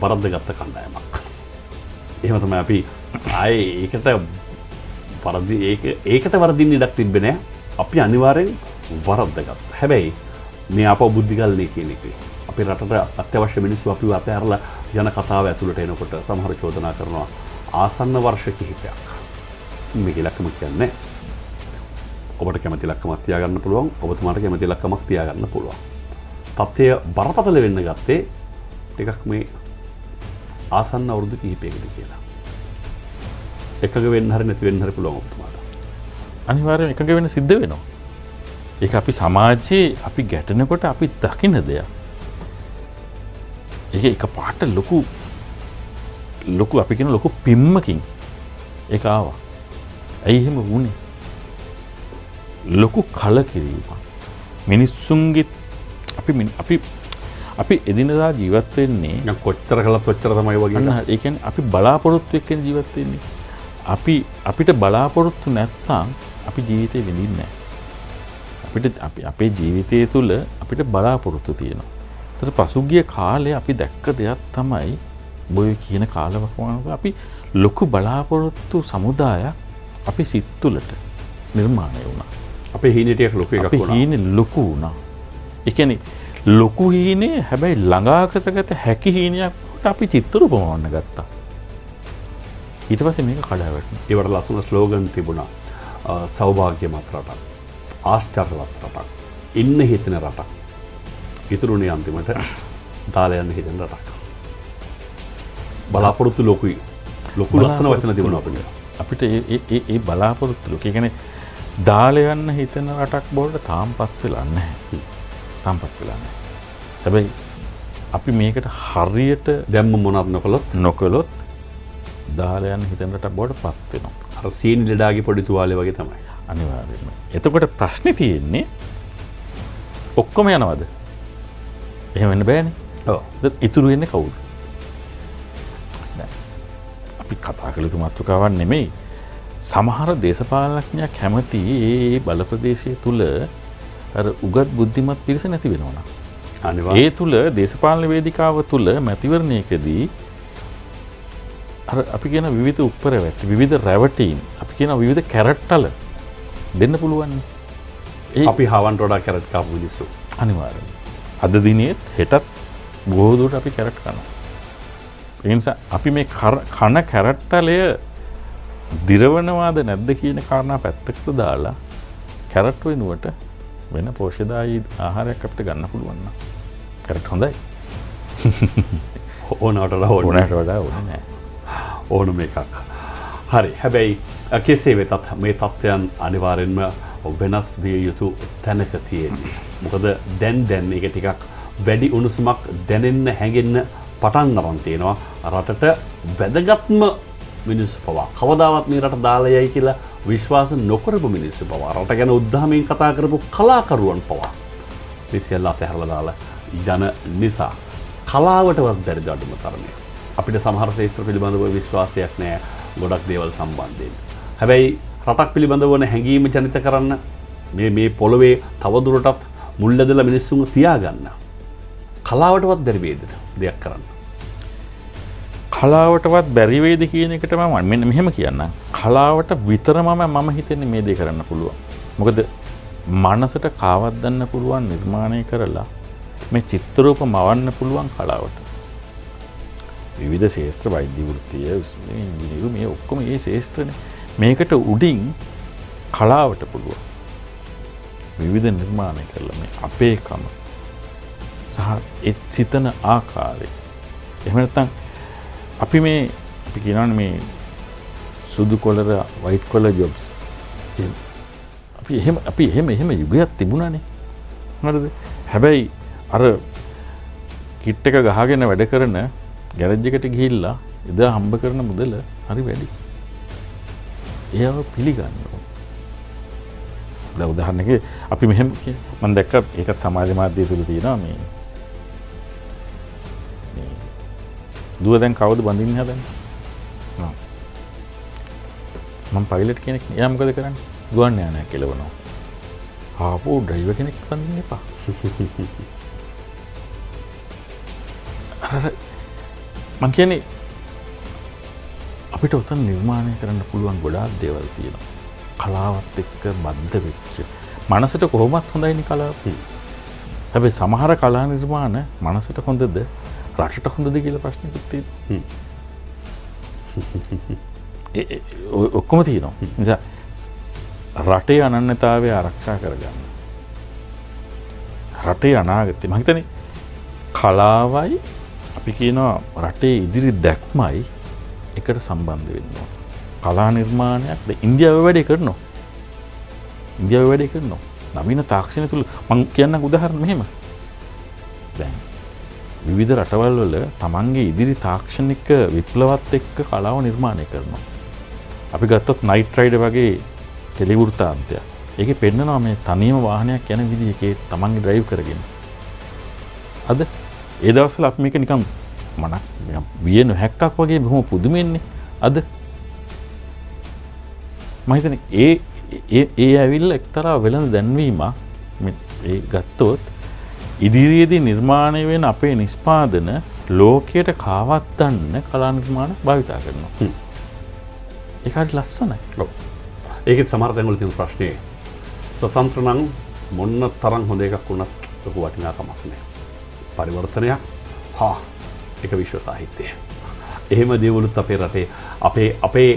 වරද්දගත්ත කණ්ඩායමක්. එහෙම තමයි අපි ආයේ ඒකට වරදින්න ඉඩක් තිබ්බේ නෑ. අපි අනිවාර්යෙන් වරද්දගත්තා. හැබැයි මේ අපව බුද්ධිගල්නේ කියන එකේ අපේ රටට අත්‍යවශ්‍ය මිනිස්සු අපිව අතහැරලා යන කතාව ඇතුළට එනකොට සමහර චෝදනා කරනවා ආසන්න වර්ෂ කිහිපයක් මේක ඉලක්කම කියන්නේ ඔබට කැමති ඉලක්කමක් තියාගන්න පුළුවන් ඔබතුමාට කැමති ඉලක්කමක් තියාගන්න පුළුවන්. තත්ත්වය බරපතල වෙන්න ගත්තේ ටිකක් මේ ආසන්න අවුරුදු කිහිපයකදී කියලා. එකග වෙන්න හරි නැති වෙන්න හරි පුළුවන් ඔබතුමාට අනිවාර්යයෙන් එකග වෙන්න සිද්ධ වෙනවා. ඒක අපි සමාජයේ අපි ගැටෙනකොට අපි දකින්න දෙයක්. ඒක එකපාරට ලොකු අපි කියන ලොකු පිම්මකින් ඒක ආවා. ඇයි එහෙම වුනේ? ලොකු කලකිරීමක්. මිනිස්සුන්ගේ අපි එදිනදා ජීවත් වෙන්නේ කොච්චර කළත් ඔච්චර තමයි වගේ. ඒ කියන්නේ අපි බලාපොරොත්තු එක්කනේ ජීවත් වෙන්නේ. අපිට බලාපොරොත්තු නැත්නම් අපි ජීවිතේ විඳින්නේ නැහැ. අපිට අපේ ජීවිතය තුළ අපිට බලාපොරොත්තු තියෙනවා. ඒතර පසුගිය කාලේ අපි දැක්ක දෙයක් තමයි බොය කියන කාලවකවානුව අපි ලොකු බලාපොරොත්තු සමුදායක් අපි සිත් තුළට නිර්මාණය වුණා. අපේ හීනටියක් ලොකු එකක් වුණා. අපේ හීනේ ලොකු වුණා. ඒ කියන්නේ ලොකු හීනේ හැබැයි ළඟාකරගත හැකි හීනයක් වට අපි චිත්‍රූපවන්න ගත්තා. ඊට පස්සේ මේක කඩාවැටුණා. ඒවට ලස්සන ස්ලෝගන් තිබුණා. සෞභාග්‍යමත් රටක්. ආශ්චර්යවත් රටක්. ඉන්න හිතෙන රටක්. ඉතුරුනේ අන්තිමට දාලා යන්න හිතෙන රටක්. බලාපොරොත්තු ලොකුයි. ලොකු ලස්සන වචන තිබුණා අපිට. අපිට ඒ බලාපොරොත්තු ලොකු. ඒ කියන්නේ දාල යන්න හිතන රටක් බවට තාම්පත් වෙලා නැහැ. තාම්පත් වෙලා නැහැ. හැබැයි අපි මේකට හරියට දැම්ම මොනවත් නොකළොත් දාල යන්න හිතන රටක් බවට පත් වෙනවා. අර සීනි ලඩාගේ පොඩි තුවාලේ වගේ තමයි. අනිවාර්යයෙන්ම. එතකොට ප්‍රශ්නේ තියෙන්නේ ඔක්කොම යනවද? එහෙම වෙන්න බෑනේ. ඔව්. ඉතුරු වෙන්නේ කවුද? අපි කතා කළ යුතු මාතෘකාවක් නෙමෙයි. සමහර දේශපාලනඥයා කැමති ඒ බලප්‍රදේශය තුළ අර උගත් බුද්ධිමත් පිරිස නැති වෙනවා. අනිවාර්යයෙන් ඒ තුළ දේශපාලන වේදිකාව තුළ මැතිවරණයකදී අර අපි කියන විවිධ උප්පරවැටි විවිධ රැවටීම් අපි කියන විවිධ කැරට්ටල දෙන්න පුළුවන්. ඒ අපි හවන්ට වඩා කැරට් කාපු මිනිස්සු අනිවාර්යයෙන්. අද දිනේත් හෙටත් බොහෝ දුරට අපි කැරට් කනවා. ඒ නිසා අපි මේ කන කැරට්ටලය දිරවනවාද නැද්ද කියන කාරණා පැත්තකට දාලා කැරට් වෙනුවට වෙන පෝෂ්‍යදායී ආහාරයක් අපිට ගන්න පුළුවන් නම් කැරට් හොඳයි. ඕනට වඩා ඕනේ නෑ. ඕනම එකක්. හරි. හැබැයි කෙසේ වෙතත් මේ තත්ත්වයන් අනිවාර්යෙන්ම වෙනස් විය යුතු තැනක තියෙන්නේ. මොකද දැන් මේක ටිකක් වැඩි උණුසුමක් දැනෙන්න හැඟෙන්න පටන් ගන්න තියෙනවා. රටට වැදගත්ම මිනිස්සු පවා කවදාවත් මේ රට දාලා යයි කියලා විශ්වාස නොකරපු මිනිස්සු පවා රට ගැන උද්දාමයෙන් කතා කරපු කලාකරුවන් පවා මේ සියල්ල අතහැරලා දාලා යන නිසා කලාවටවත් බැරි දඩුම තරණය. අපිට සමහර ශාස්ත්‍ර පිළිබඳව විශ්වාසයක් නැහැ ගොඩක් දේවල් සම්බන්ධයෙන්. හැබැයි රටක් පිළිබඳව වන හැඟීම ජනිත කරන්න මේ පොළවේ තවදුරටත් මුල් ඇදලා මිනිස්සුන් තියාගන්න කලාවටවත් බැරි වේදන දෙයක් කරන්න. කලාවටවත් බැරිවේද කියන එකට මම මෙන්න මෙහෙම කියන්නම්. කලාවට විතරම මම හිතන්නේ මේ දේ කරන්න පුළුවන්. මොකද මනසට කාවත් දන්න පුළුවන් නිර්මාණය කරලා මේ චිත්‍රූප මවන්න පුළුවන් කලාවට. විවිධ ශාස්ත්‍ර වෛද්‍ය වෘත්තිය ඉංජිනේරු මේ ඔක්කොම මේ ශාස්ත්‍රනේ. මේකට උඩින් කලාවට පුළුවන්. විවිධ නිර්මාණය කරලා මේ අපේකම සහ ඒ සිතන ආකාරය. එහෙම නැත්නම් අපි මේ අපි කියනවනේ මේ සුදු කොලර වයිට් කොලර් ජොබ්ස් අපි එහෙම යුගයක් තිබුණානේ. හරිද? හැබැයි අර කිට් එක ගහගෙන වැඩ කරන ගෑරේජ් එකට ගිහිල්ලා එදා හම්බ කරන මුදල හරි වැඩි. ඒව පිළිගන්න ඕන. දැන් උදාහරණයක් අපි මෙහෙම මම දැක්ක ඒකත් සමාජ මාධ්‍ය තුල තියෙනවා මේ මේ දුව දැන් කවුද බඳින්න හදන්නේ? ආ මම පයිලට් කෙනෙක් නේ. එයා මොකද කරන්නේ? ගුවන් යානයක් කෙලවනවා. ආපෝ ඩ්‍රයිවර් කෙනෙක් බඳින්න එපා. මම කියන්නේ අපිට උතන් නිර්මාණය කරන්න පුළුවන් ගොඩාක් දේවල් තියෙනවා. කලාවත් එක්ක බද්ධ වෙච්ච. මනසට කොහොමත් හොඳයිනේ කලාව. හැබැයි සමහර කලා නිර්මාණ මනසට හොඳද රටට හොඳද කියලා ප්‍රශ්නකුත් තියෙනවා. ඔක්කොම තියෙනවා. නිසා රටේ අනන්‍යතාවය ආරක්ෂා කරගන්න. රටේ අනාගතය මම හිතන්නේ කලාවයි අපි කියනවා රටේ ඉදිරි දැක්මයි එකට සම්බන්ධ වෙන්න ඕන. කලා නිර්මාණයක්ද ඉන්දියාවේ වැඩේ කරනවා. ඉන්දියාවේ වැඩේ කරනවා. නවීන තාක්ෂණය තුල මම කියන්න උදාහරණ මෙහෙම. දැන් විවිධ රටවල් වල තමන්ගේ ඉදිරි තාක්ෂණික විප්ලවත් එක්ක කලාව නිර්මාණය කරනවා. අපි ගත්තොත් නයිට් රයිඩර් වගේ ටෙලි වෘත්තාන්තයක්. ඒකේ පෙන්නනවා මේ තනියම වාහනයක් යන විදිහ ඒකේ තමන්ගේ ඩ්‍රයිව් කරගෙන. අද ඒ දවස්වල අපි මේක නිකන් මනක් විය නොහැක්කක් වගේ බොහොම පුදුමෙන්නේ. අද මම හිතන්නේ ඒ ඇවිල්ලා එක්තරා වෙළඳ දැන්වීමක් මේ ගත්තොත් ඉදිරියේදී නිර්මාණය වෙන අපේ නිෂ්පාදන ලෝකයට කාවත්තන්න කලා නිර්මාණ භාවිතා කරනවා. ඒක හරි ලස්සනයි. ඔව්. ඒකේ සමහර තැන්වල තියෙන ප්‍රශ්නේ ස්වතන්ත්‍ර නම් මොන තරම් හොඳ එකක් වුණත් ලොකු වටිනාකමක් නැහැ. පරිවර්තනයක් හා එක විශ්ව සාහිත්‍යය. එහෙම දේවලුත් අපේ රටේ අපේ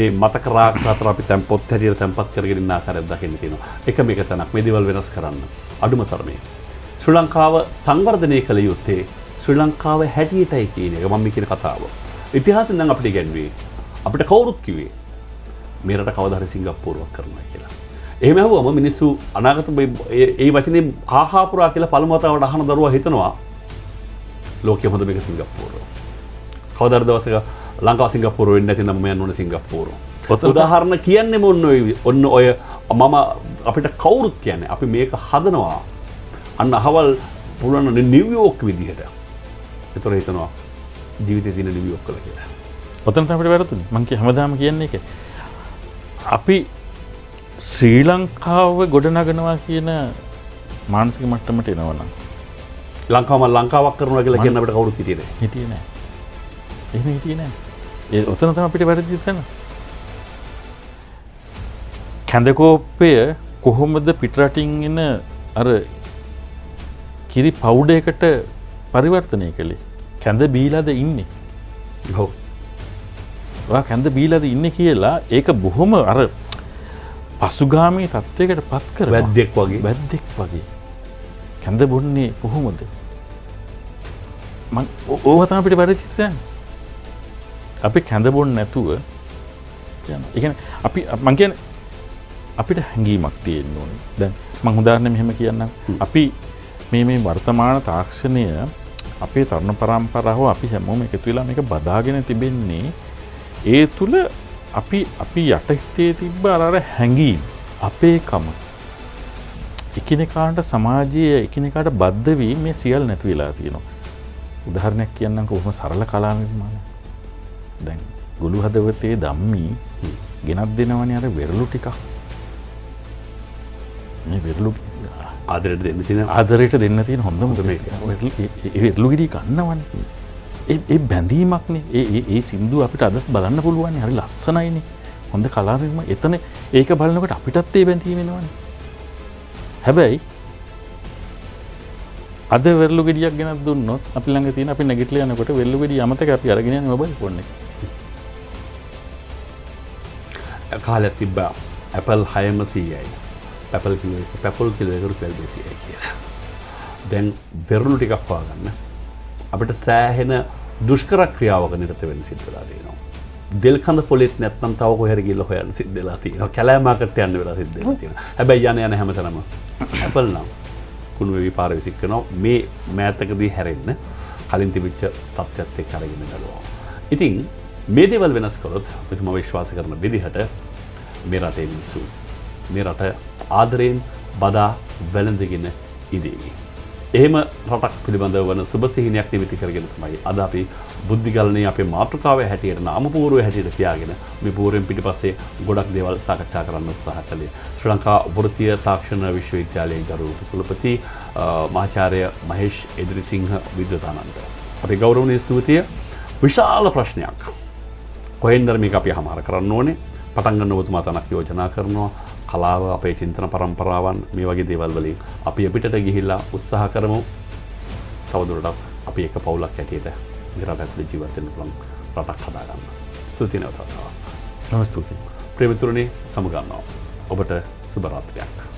මේ මතක රාක්ෂාතර අපි තැන්පොත් හැටියට තැන්පත් කරගෙන ඉන්න ආකාරයක් දකින්න තියෙනවා. එක මේක තනක් මේ දේවල් වෙනස් කරන්න අඩුම තරමේ. ශ්‍රී ලංකාව සංවර්ධනය කළ යුත්තේ ශ්‍රී ලංකාව හැටියටයි කියන එක මම කියන කතාව. ඉතිහාසෙන් නම් අපිට ඉගෙනුවේ අපිට කවුරුත් කිව්වේ මේ රට කවදා හරි සිංගප්පූරුවක් කරනවා කියලා. එහෙම ඇහුවම මිනිස්සු අනාගත මේ වචනේ ආහාපුරා කියලා පළමු වතාවට අහන දරුවා හිතනවා ලෝකයේ හොඳම එක සිංගප්පූරුව. කවදාද දවසක ලංකාව සිංගප්පූරුව වෙන්නේ නැති නම් මම යන්න ඕනේ සිංගප්පූරුව. උදාහරණ කියන්නේ ඔන්න ඔය මම අපිට කවුරුත් කියන්නේ අපි මේක හදනවා. අන්න අහවල් පුළුවන් නිව්යෝක් විදිහට. ඒතර හිතනවා ජීවිතේ දින නිව්යෝක් කළා කියලා. ඔතන තමයි අපිට වැරදුනේ. මං කිය හැමදාම කියන්නේ ඒක. අපි ශ්‍රී ලංකාව ගොඩනගනවා කියන මානසික මට්ටමට එනවනම් ලංකාව ලංකාවක් කරනවා කියලා කියන අපිට කවුරුත් හිටියේ නැහැ. හිටියේ නැහැ. එහෙම හිටියේ නැහැ. ඒ ඔතන තමයි අපිට වැරදි තැන. කැඳකෝප්පය කොහොමද පිටරටින් එන අර කිරි පවුඩයකට පරිවර්තනය කළේ? කැඳ බීලාද ඉන්නේ? ඔව්. ඔයා කැඳ බීලාද ඉන්නේ කියලා ඒක බොහොම අර පසුගාමී තත්වයකට පත් කරනවා. වැද්දෙක් වගේ. වැද්දෙක් වගේ. කැඳ බොන්නේ කොහොමද? මං ඕව තමයි අපිට වැරදිච්ච දැන. අපි කැඳ බොන්න නැතුව යනවා. ඒ කියන්නේ අපි මං කියන්නේ අපිට හැඟීමක් තියෙන්න ඕනේ. දැන් මං උදාහරණයක් මෙහෙම කියන්නම්. අපි මේ වර්තමාන තාක්ෂණය අපේ තරුණ පරම්පරාව අපි හැමෝම එකතු වෙලා මේක බදාගෙන තිබෙන්නේ ඒ තුල අපි යටහිතේ තිබ්බ අර හැඟීම් අපේකම එකිනෙකාට සමාජයේ එකිනෙකාට බද්ධ වීම මේ සියල්ල නැති වෙලා තියෙනවා. උදාහරණයක් කියන්නම් කොහොම සරල කලා නිර්මාණ. දැන් ගොළු හදවතේ ධම්මී ගෙනත් දෙනවනේ අර වෙරළු ටිකක්. මේ වෙරළු ආදරයට දෙන්න තියෙන හොඳම වෙරළු ගිරි ගන්නවනේ. ඒ බැඳීමක්නේ. ඒ සින්දු අපිට අද බලන්න පුළුවන්. හරි ලස්සනයිනේ. හොඳ කලා නිර්මාණ. එතන ඒක බලනකොට අපිටත් ඒ බැඳීම එනවනේ. හැබැයි අද වෙරළු ගෙඩියක් ගෙනත් දුන්නොත් අපි ළඟ තියෙන අපි නැගිටලා යනකොට වෙරළු ගෙඩිය අමතක අපි අරගෙන යන මොබයිල් ෆෝන් එක. කාලේ තිබ්බා Apple 600යි. Apple කිලෝ එක රුපියල් 200යි කියලා. දැන් වෙරළු ටිකක් පාගන්න අපිට සෑහෙන දුෂ්කර ක්‍රියාවක නිරත වෙන්න සිද්ධ වෙලා තියෙනවා. දෙල් කඳ පොලිත් නැත්නම් තව කොහෙර ගිහලා හොයන්න සිද්ධ වෙලා තියෙනවා. කැලෑ මාකට් යන්න වෙලා සිද්ධ වෙලා තියෙනවා. හැබැයි යන හැමතැනම Apple නම් කුණු වෙවි පාර විසිකනවා. මේ මෑතකදී හැරෙන්න කලින් තිබිච්ච තත්ත්වයත් එක්ක අරගෙන යනවා. ඉතින් මේ දේවල් වෙනස් කරොත් අපි මම විශ්වාස කරන විදිහට මේ රටේ මිනිස්සු මේ රට ආදරයෙන් බදා වැළඳගෙන ඉඳීවි. එහෙම රටක් පිළිබඳව වන සුබ සිහිනයක් නිමිති කරගෙන තමයි අද අපි බුද්ධිගලණේ අපේ මාතෘකාවේ හැටියට නාම පූර්වයේ හැටියට තියාගෙන මේ පූර්වෙන් පිටිපස්සේ ගොඩක් දේවල් සාකච්ඡා කරන්න උත්සාහ කළේ. ශ්‍රී ලංකා වෘත්තීය තාක්ෂණ විශ්වවිද්‍යාලයේ ගරු උපකුලපති මහාචාර්ය මහේෂ් එදිරිසිංහ විද්වතානන්ද. අපේ ගෞරවනීය ස්තුතිය. විශාල ප්‍රශ්නයක්. කොහෙන්ද මේක අපි හමාර කරන්න ඕනේ? පටන් ගන්නකොටම තනක් යෝජනා කරනවා. කලාව අපේ චින්තන පරම්පරාවන් මේ වගේ දේවල් වලින් අපි පිටට ගිහිලා උත්සාහ කරමු. තවදුරටත් අපි එක පවුලක් හැටියට මේ රටේ ජීවත් වෙන්න පුළුවන් රටක් හදා ගන්න. ස්තුතියි නැවතත්. නමස්තුති. ප්‍රේමතුරුනේ සමගන්නවා. ඔබට සුබ රාත්‍රියක්.